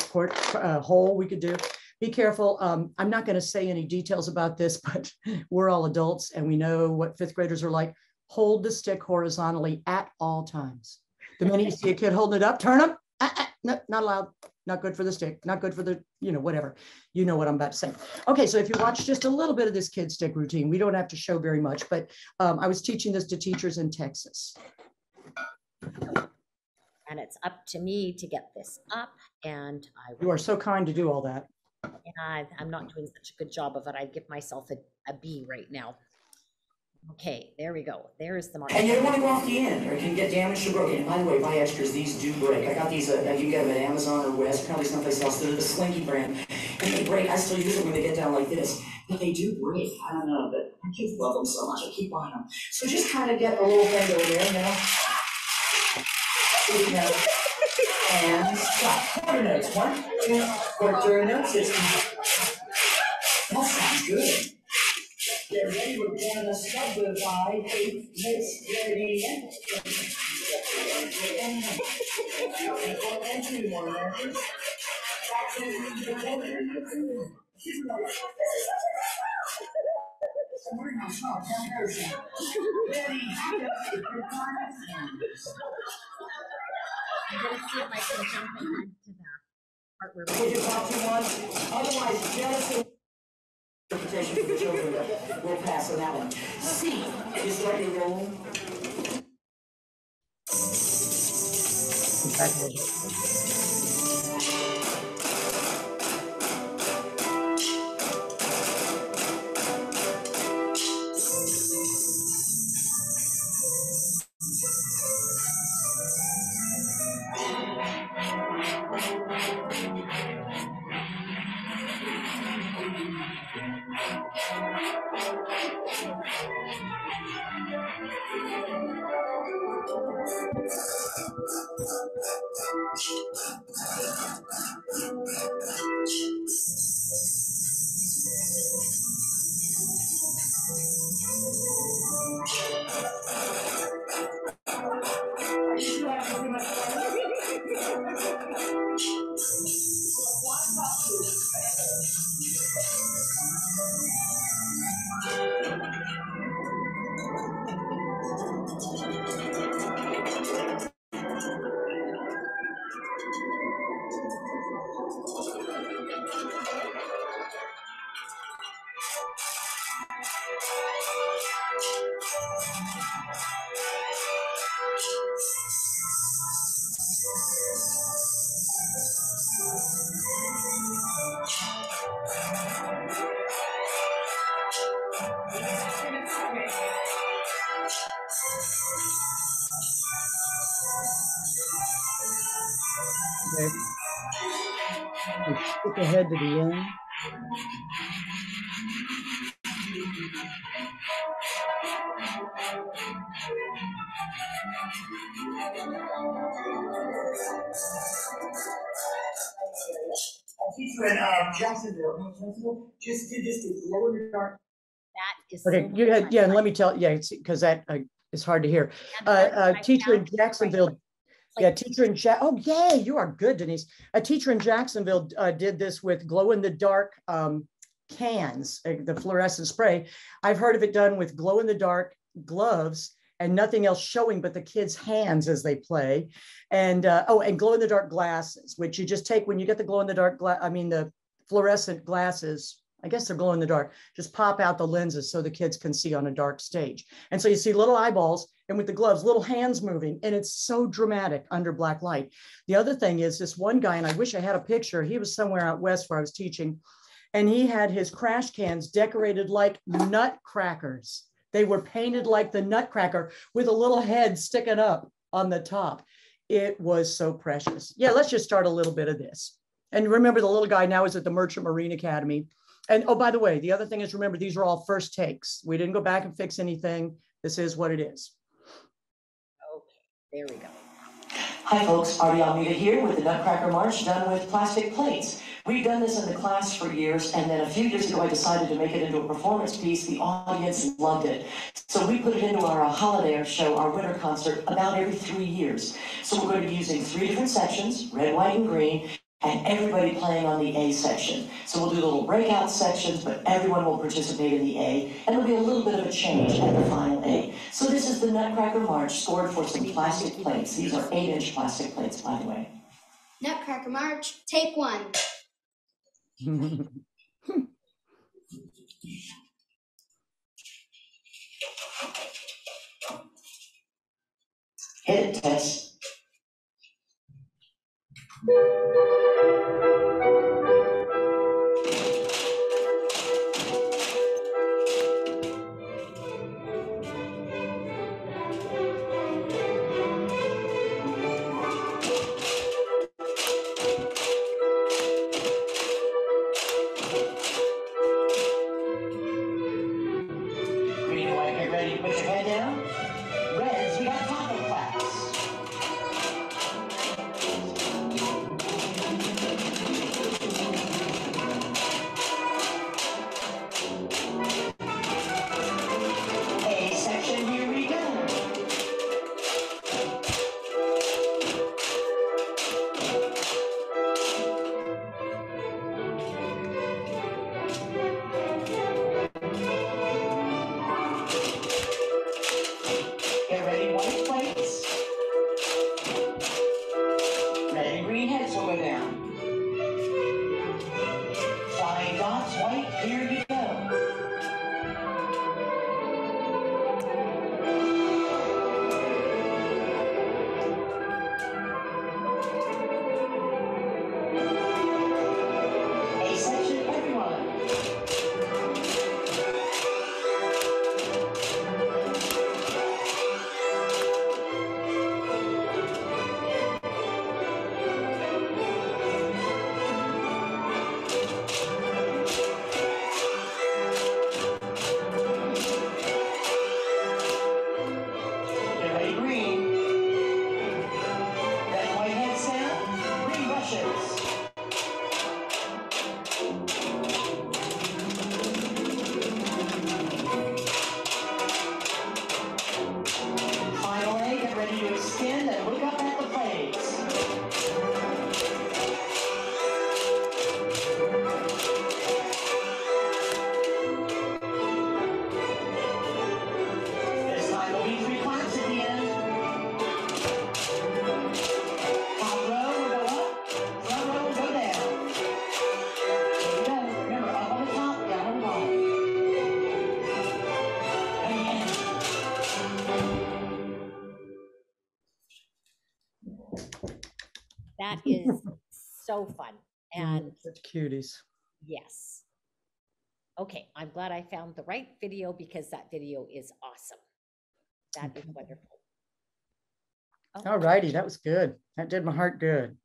whole we could do. Be careful. I'm not going to say any details about this, but we're all adults and we know what 5th graders are like. Hold the stick horizontally at all times. The minute you see a kid holding it up, turn them. No, not allowed. Not good for the stick. Not good for the, you know, whatever. You know what I'm about to say. Okay, so if you watch just a little bit of this Kid Stix routine, we don't have to show very much, but I was teaching this to teachers in Texas. And it's up to me to get this up, and I will. You are so kind to do all that. And I'm not doing such a good job of it. I'd give myself a B right now. Okay, there we go. There is the mark. And you don't want to go off the end, or it can get damaged or broken. By the way, my extras, these do break. I got these, you can get them at Amazon or West, probably someplace else. They're the Slinky brand. And they break. I still use them when they get down like this. But they do break. I don't know, but my kids love them so much. I keep buying them. So just kind of get a little thing over there now. Notes and stop. Quarter notes. 1, 2, quarter notes. That sounds good. Get ready. We're going to subdivide 8 notes there again. And 2 more notes. Back to the quarter notes. So we're going to stop. Ready. I'm going to see if I can jump into the part where we're going. Interpretation for the children, but we'll pass on that one. C is slightly roll. Ahead to the end. teacher in Jacksonville just did this with glow in the dark. That is okay. So yeah, and let me tell. Yeah, because that is hard to hear. Teacher in Jacksonville. Yeah, oh, yay, you are good, Denise. A teacher in Jacksonville did this with glow-in-the-dark cans, the fluorescent spray. I've heard of it done with glow-in-the-dark gloves and nothing else showing but the kids' hands as they play. And, oh, and glow-in-the-dark glasses, which you just take when you get the glow-in-the-dark, the fluorescent glasses, I guess they're glow-in-the-dark, just pop out the lenses so the kids can see on a dark stage. And so you see little eyeballs, and with the gloves, little hands moving, and it's so dramatic under black light. The other thing is this one guy, and I wish I had a picture, he was somewhere out west where I was teaching, and he had his crash cans decorated like nutcrackers. They were painted like the nutcracker with a little head sticking up on the top. It was so precious. Yeah, let's just start a little bit of this. And remember, the little guy now is at the Merchant Marine Academy. And oh, by the way, the other thing is, remember, these were all first takes. We didn't go back and fix anything. This is what it is. There we go. Hi folks, Artie Almeida here with the Nutcracker March done with plastic plates. We've done this in the class for years, and then a few years ago I decided to make it into a performance piece. The audience loved it. So we put it into our holiday show, our winter concert, about every 3 years. So we're going to be using 3 different sections, red, white, and green, and everybody playing on the A section. So we'll do little breakout sections, but everyone will participate in the A, and there'll be a little bit of a change at the final A. So this is the Nutcracker March, scored for some plastic plates. These are 8-inch plastic plates, by the way. Nutcracker March, take 1. Hit it, Tess. That is so fun. And such cuties. Yes. Okay, I'm glad I found the right video, because that video is awesome. That is wonderful. Okay. All righty, that was good. That did my heart good.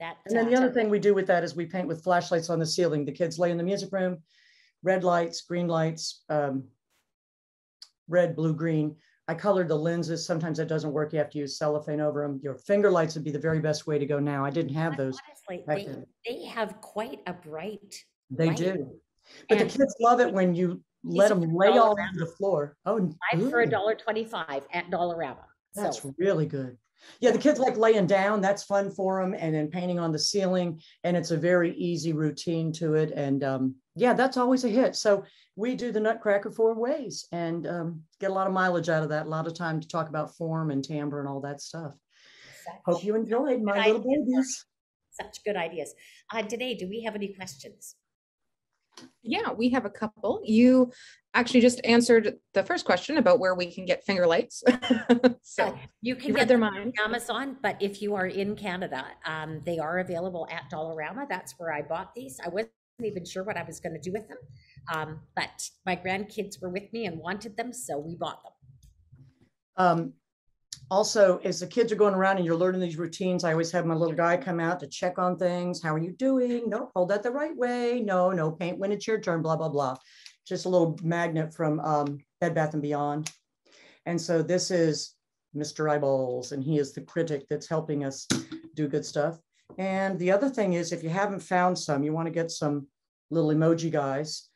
That, and then the other thing we do with that is we paint with flashlights on the ceiling. The kids lay in the music room, red lights, green lights, red, blue, green. I colored the lenses. Sometimes that doesn't work. You have to use cellophane over them. Your finger lights would be the very best way to go now. I didn't have those. Honestly, they have quite a bright light. Do. But and the kids love it when you let them lay all on the floor. Oh, for $1.25 at Dollarama. That's really good. Yeah, the kids like laying down. That's fun for them. And then painting on the ceiling. And it's a very easy routine to it. And yeah, that's always a hit. So we do the Nutcracker four ways and get a lot of mileage out of that. A lot of time to talk about form and timbre and all that stuff. Hope you enjoyed my little babies. Such good ideas. Danae, do we have any questions? Yeah, we have a couple. You actually just answered the first question about where we can get finger lights. So you can get them on Amazon, but if you are in Canada, they are available at Dollarama. That's where I bought these. I wasn't even sure what I was going to do with them, but my grandkids were with me and wanted them, so we bought them. Also, as the kids are going around and you're learning these routines, I always have my little guy come out to check on things. How are you doing? No, hold that the right way. No, no, paint when it's your turn, blah, blah, blah. Just a little magnet from Bed Bath and Beyond. And so this is Mr. Eyeballs, and he is the critic that's helping us do good stuff. And the other thing is, if you haven't found some, you want to get some little emoji guys.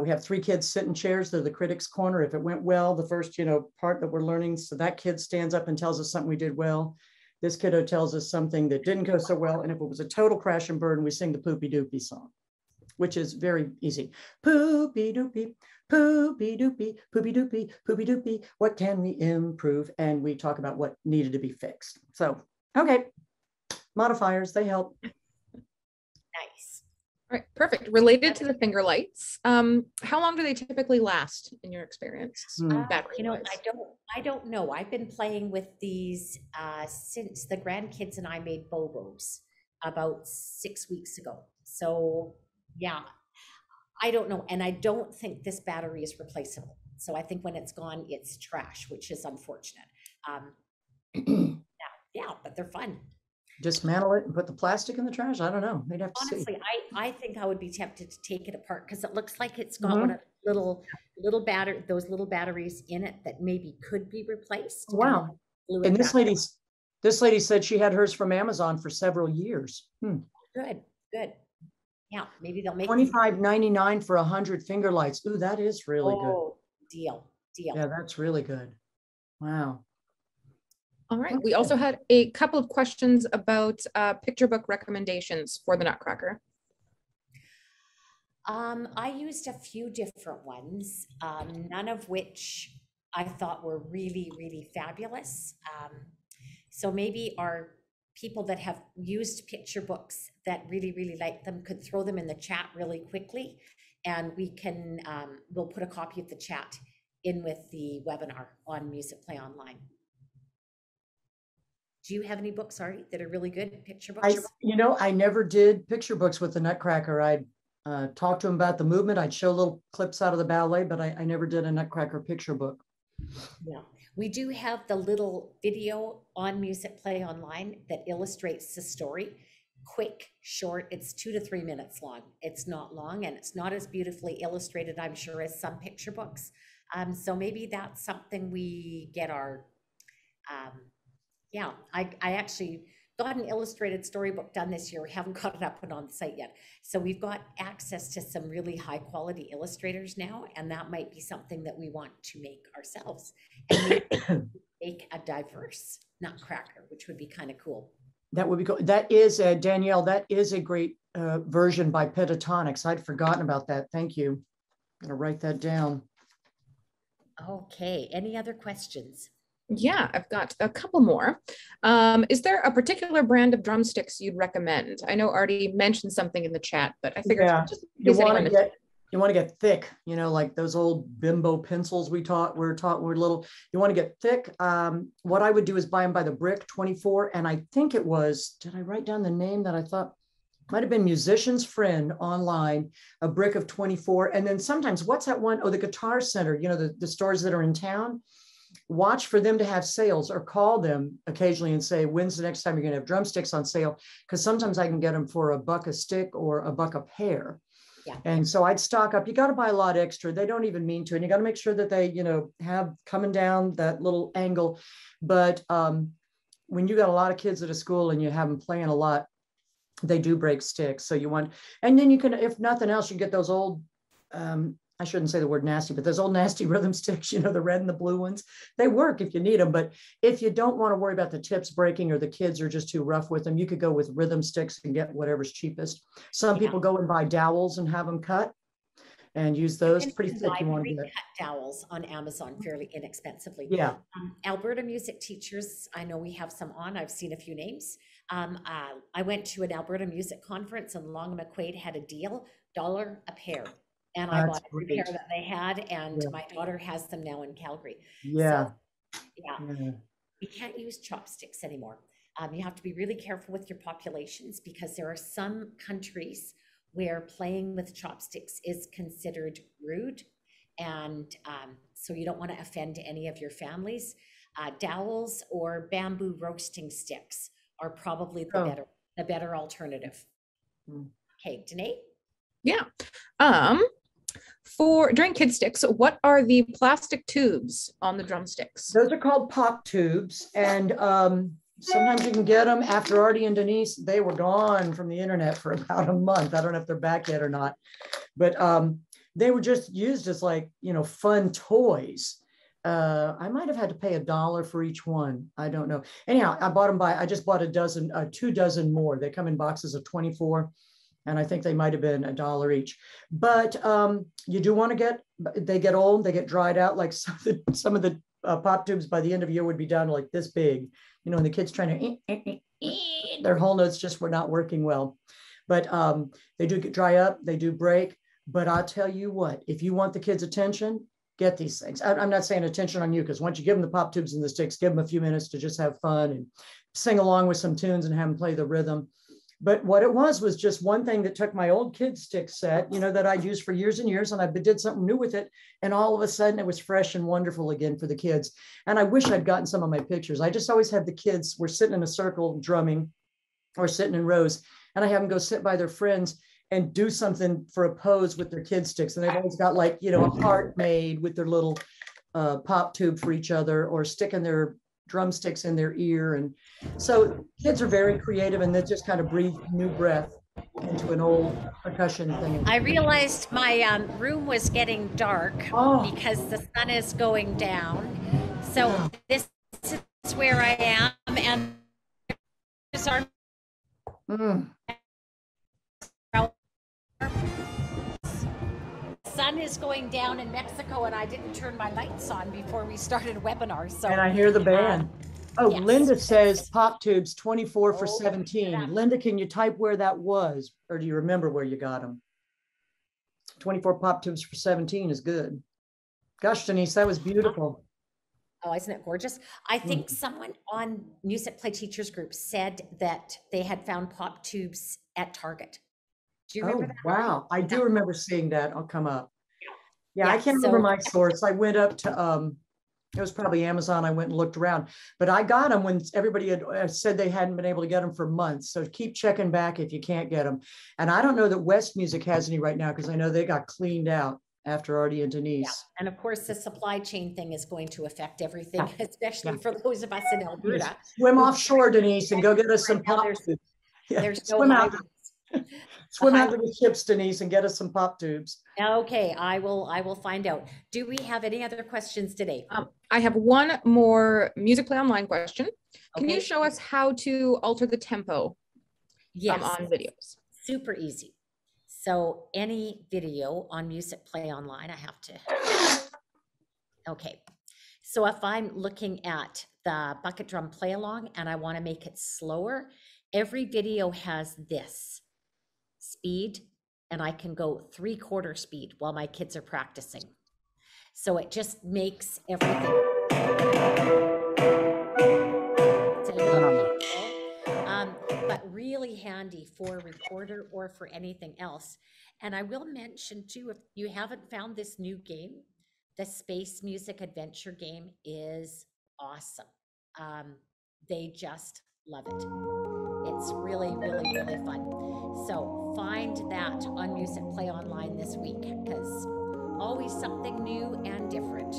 We have three kids sit in chairs. They're the critics' corner. If it went well, the first, you know, part that we're learning, so that kid stands up and tells us something we did well. This kiddo tells us something that didn't go so well. And if it was a total crash and burn, we sing the Poopy Doopy song, which is very easy. Poopy Doopy, Poopy Doopy, Poopy Doopy, Poopy Doopy. What can we improve? And we talk about what needed to be fixed. So, okay, modifiers, they help. All right, perfect. Related to the finger lights, how long do they typically last in your experience? You know, I don't know. I've been playing with these since the grandkids and I made Bobos about 6 weeks ago. So yeah, I don't know. And I don't think this battery is replaceable. So I think when it's gone, it's trash, which is unfortunate. Yeah, but they're fun. Dismantle it and put the plastic in the trash. I don't know. They'd have to see. I think I would be tempted to take it apart because it looks like it's got one of those little batteries in it that maybe could be replaced. Wow. And this lady said she had hers from Amazon for several years. Good, good. Yeah, maybe they'll make $25.99 for 100 finger lights. Ooh, that is really good. Deal. Yeah, that's really good. Wow. All right. We also had a couple of questions about picture book recommendations for the Nutcracker. I used a few different ones, none of which I thought were really, really fabulous. So maybe our people that have used picture books that really, really like them could throw them in the chat really quickly, and we can we'll put a copy of the chat in with the webinar on Music Play Online. Do you have any books, Artie, that are really good picture books? You know, I never did picture books with the Nutcracker. I'd talk to them about the movement. I'd show little clips out of the ballet, but I never did a Nutcracker picture book. Yeah, we do have the little video on Music Play Online that illustrates the story. Quick, short, it's 2 to 3 minutes long. It's not long and it's not as beautifully illustrated, I'm sure, as some picture books. So maybe that's something we get our... Yeah, I actually got an illustrated storybook done this year. We haven't got it up and on the site yet. So we've got access to some really high quality illustrators now, and that might be something that we want to make ourselves and make a diverse Nutcracker, which would be kind of cool. That would be cool. That is, Danielle, that is a great version by Pentatonix. I'd forgotten about that. Thank you. I'm going to write that down. Okay, any other questions? Yeah, I've got a couple more. Is there a particular brand of drumsticks you'd recommend? I know Artie mentioned something in the chat, but I figured you want to get thick, you know, like those old bimbo pencils we were taught when we were little. You want to get thick. What I would do is buy them by the brick, 24. And I think it was, did I write down the name that I thought might have been Musician's Friend online, a brick of 24. And then sometimes, what's that one? Oh, the Guitar Center, you know, the stores that are in town. Watch for them to have sales or call them occasionally and say, when's the next time you're going to have drumsticks on sale? Because sometimes I can get them for $1 a stick or $1 a pair. Yeah. And so I'd stock up. You got to buy a lot extra. They don't even mean to. And you got to make sure that they, you know, have coming down that little angle. But when you got a lot of kids at a school and you have them playing a lot, they do break sticks. So you want, and then you can, if nothing else, you get those old, I shouldn't say the word nasty, but those old nasty rhythm sticks, you know, the red and the blue ones, they work if you need them. But if you don't want to worry about the tips breaking or the kids are just too rough with them, you could go with rhythm sticks and get whatever's cheapest. Some people go and buy dowels and have them cut and use those. Pretty thick. You want to cut dowels on Amazon fairly inexpensively. Yeah. Alberta music teachers, I know we have some on. I've seen a few names. I went to an Alberta music conference and Long McQuade had a deal, $1 a pair. And I bought every pair that they had, and my daughter has them now in Calgary. Yeah. So, yeah. You can't use chopsticks anymore. You have to be really careful with your populations because there are some countries where playing with chopsticks is considered rude. And so you don't want to offend any of your families. Dowels or bamboo roasting sticks are probably the better alternative. Mm. Okay, Danae? Yeah. For during Kid Stix, what are the plastic tubes on the drumsticks? Those are called pop tubes, and sometimes you can get them. After Artie and Denise, they were gone from the internet for about a month. I don't know if they're back yet or not, but they were just used as, like, you know, fun toys. I might have had to pay $1 for each one. I don't know. Anyhow, I bought them by. I just bought two dozen more. They come in boxes of 24. And I think they might've been $1 each, but you do want to get, they get old, they get dried out. Like some of the pop tubes by the end of the year would be down to like this big, you know, and the kids trying to, their whole notes just were not working well, but they do get dry up, they do break. But I'll tell you what, if you want the kids' attention, get these things. I'm not saying attention on you, because once you give them the pop tubes and the sticks, give them a few minutes to just have fun and sing along with some tunes and have them play the rhythm. But what it was just one thing that took my old Kid Stix set, you know, that I'd used for years and years, and I did something new with it. And all of a sudden it was fresh and wonderful again for the kids. And I wish I'd gotten some of my pictures. I just always had the kids were sitting in a circle drumming or sitting in rows, and I have them go sit by their friends and do something for a pose with their Kid Stix. And they've always got, like, you know, a heart made with their little pop tube for each other, or sticking their drumsticks in their ear. And so kids are very creative, and they just kind of breathe new breath into an old percussion thing. I realized my room was getting dark because the sun is going down. So this is where I am, and here's our sun is going down in Mexico, and I didn't turn my lights on before we started webinars. So, and I hear the band. Yes. Linda says pop tubes 24 for 17. Linda, can you type where that was, or do you remember where you got them? 24 pop tubes for 17 is good. Gosh, Denise, that was beautiful. Oh, isn't it gorgeous? I think someone on Music Play Teachers Group said that they had found pop tubes at Target. Do you remember that? Wow, I do remember seeing that. I'll come up. Yeah, I can't remember my source. I went up to, it was probably Amazon. I went and looked around, but I got them when everybody had said they hadn't been able to get them for months. So keep checking back if you can't get them. And I don't know that West Music has any right now, because I know they got cleaned out after Artie and Denise. Yeah. And of course, the supply chain thing is going to affect everything, especially for those of us in Alberta. Swim offshore, Denise, and go get us some pop tubes. There's no highways. Swim out of the ships, Denise, and get us some pop tubes. Okay, I will find out. Do we have any other questions today? I have one more Music Play Online question. Can you show us how to alter the tempo on videos? Super easy. So any video on Music Play Online, I have to. Okay, so if I'm looking at the bucket drum play along and I want to make it slower, every video has this speed, and I can go 3/4 speed while my kids are practicing. So it just makes everything. But really handy for a recorder or for anything else. And I will mention too, if you haven't found this new game, the Space Music Adventure game is awesome. They just love it. It's really, really, really fun. So find that on Music Play Online this week, because always something new and different.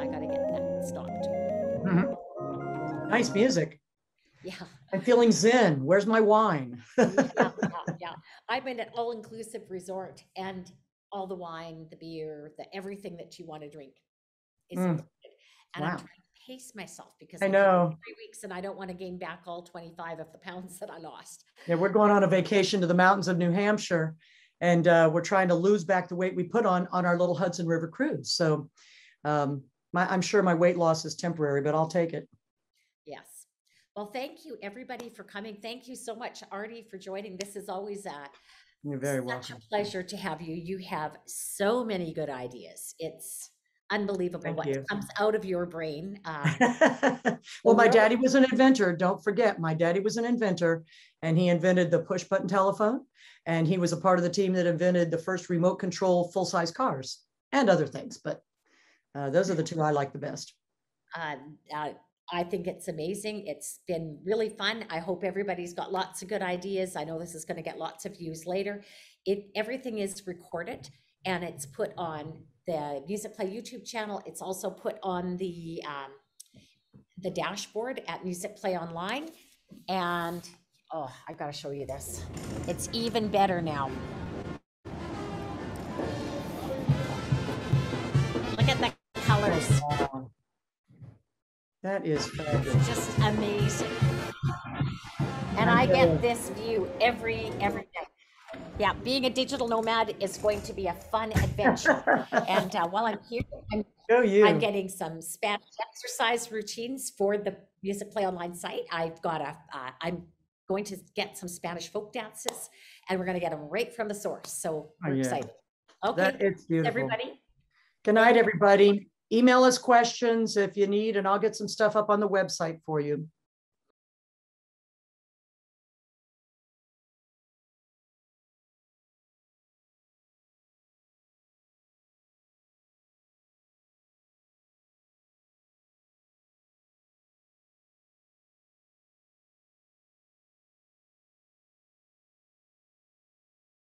I gotta get that stopped. Mm-hmm. Nice music. Yeah. I'm feeling zen. Where's my wine? Yeah. I'm in an all-inclusive resort, and all the wine, the beer, the everything that you want to drink is included. And wow. I'm trying to pace myself because I know 3 weeks and I don't want to gain back all 25 of the pounds that I lost. Yeah, we're going on a vacation to the mountains of New Hampshire, and we're trying to lose back the weight we put on our little Hudson River cruise. So I'm sure my weight loss is temporary, but I'll take it. Yes. Well, thank you everybody for coming. Thank you so much, Artie, for joining. This is always You're very welcome. Such a pleasure to have you. You have so many good ideas. It's unbelievable what comes out of your brain. Well, my daddy was an inventor. Don't forget, my daddy was an inventor, and he invented the push button telephone. And he was a part of the team that invented the first remote control full-size cars and other things. But those are the two I like the best. I think it's amazing. It's been really fun. I hope everybody's got lots of good ideas. I know this is going to get lots of views later. Everything is recorded, and it's put on the Music Play YouTube channel. It's also put on the dashboard at Music Play Online. And oh, I've got to show you this. It's even better now. Look at the colors. That is fabulous. It's just amazing. And I get this view every day. Yeah, being a digital nomad is going to be a fun adventure. And while I'm here, I'm getting some Spanish exercise routines for the Music Play Online site. I'm going to get some Spanish folk dances, and we're going to get them right from the source. So we're excited. Okay, it's beautiful. Everybody. Good night, everybody. Email us questions if you need, and I'll get some stuff up on the website for you.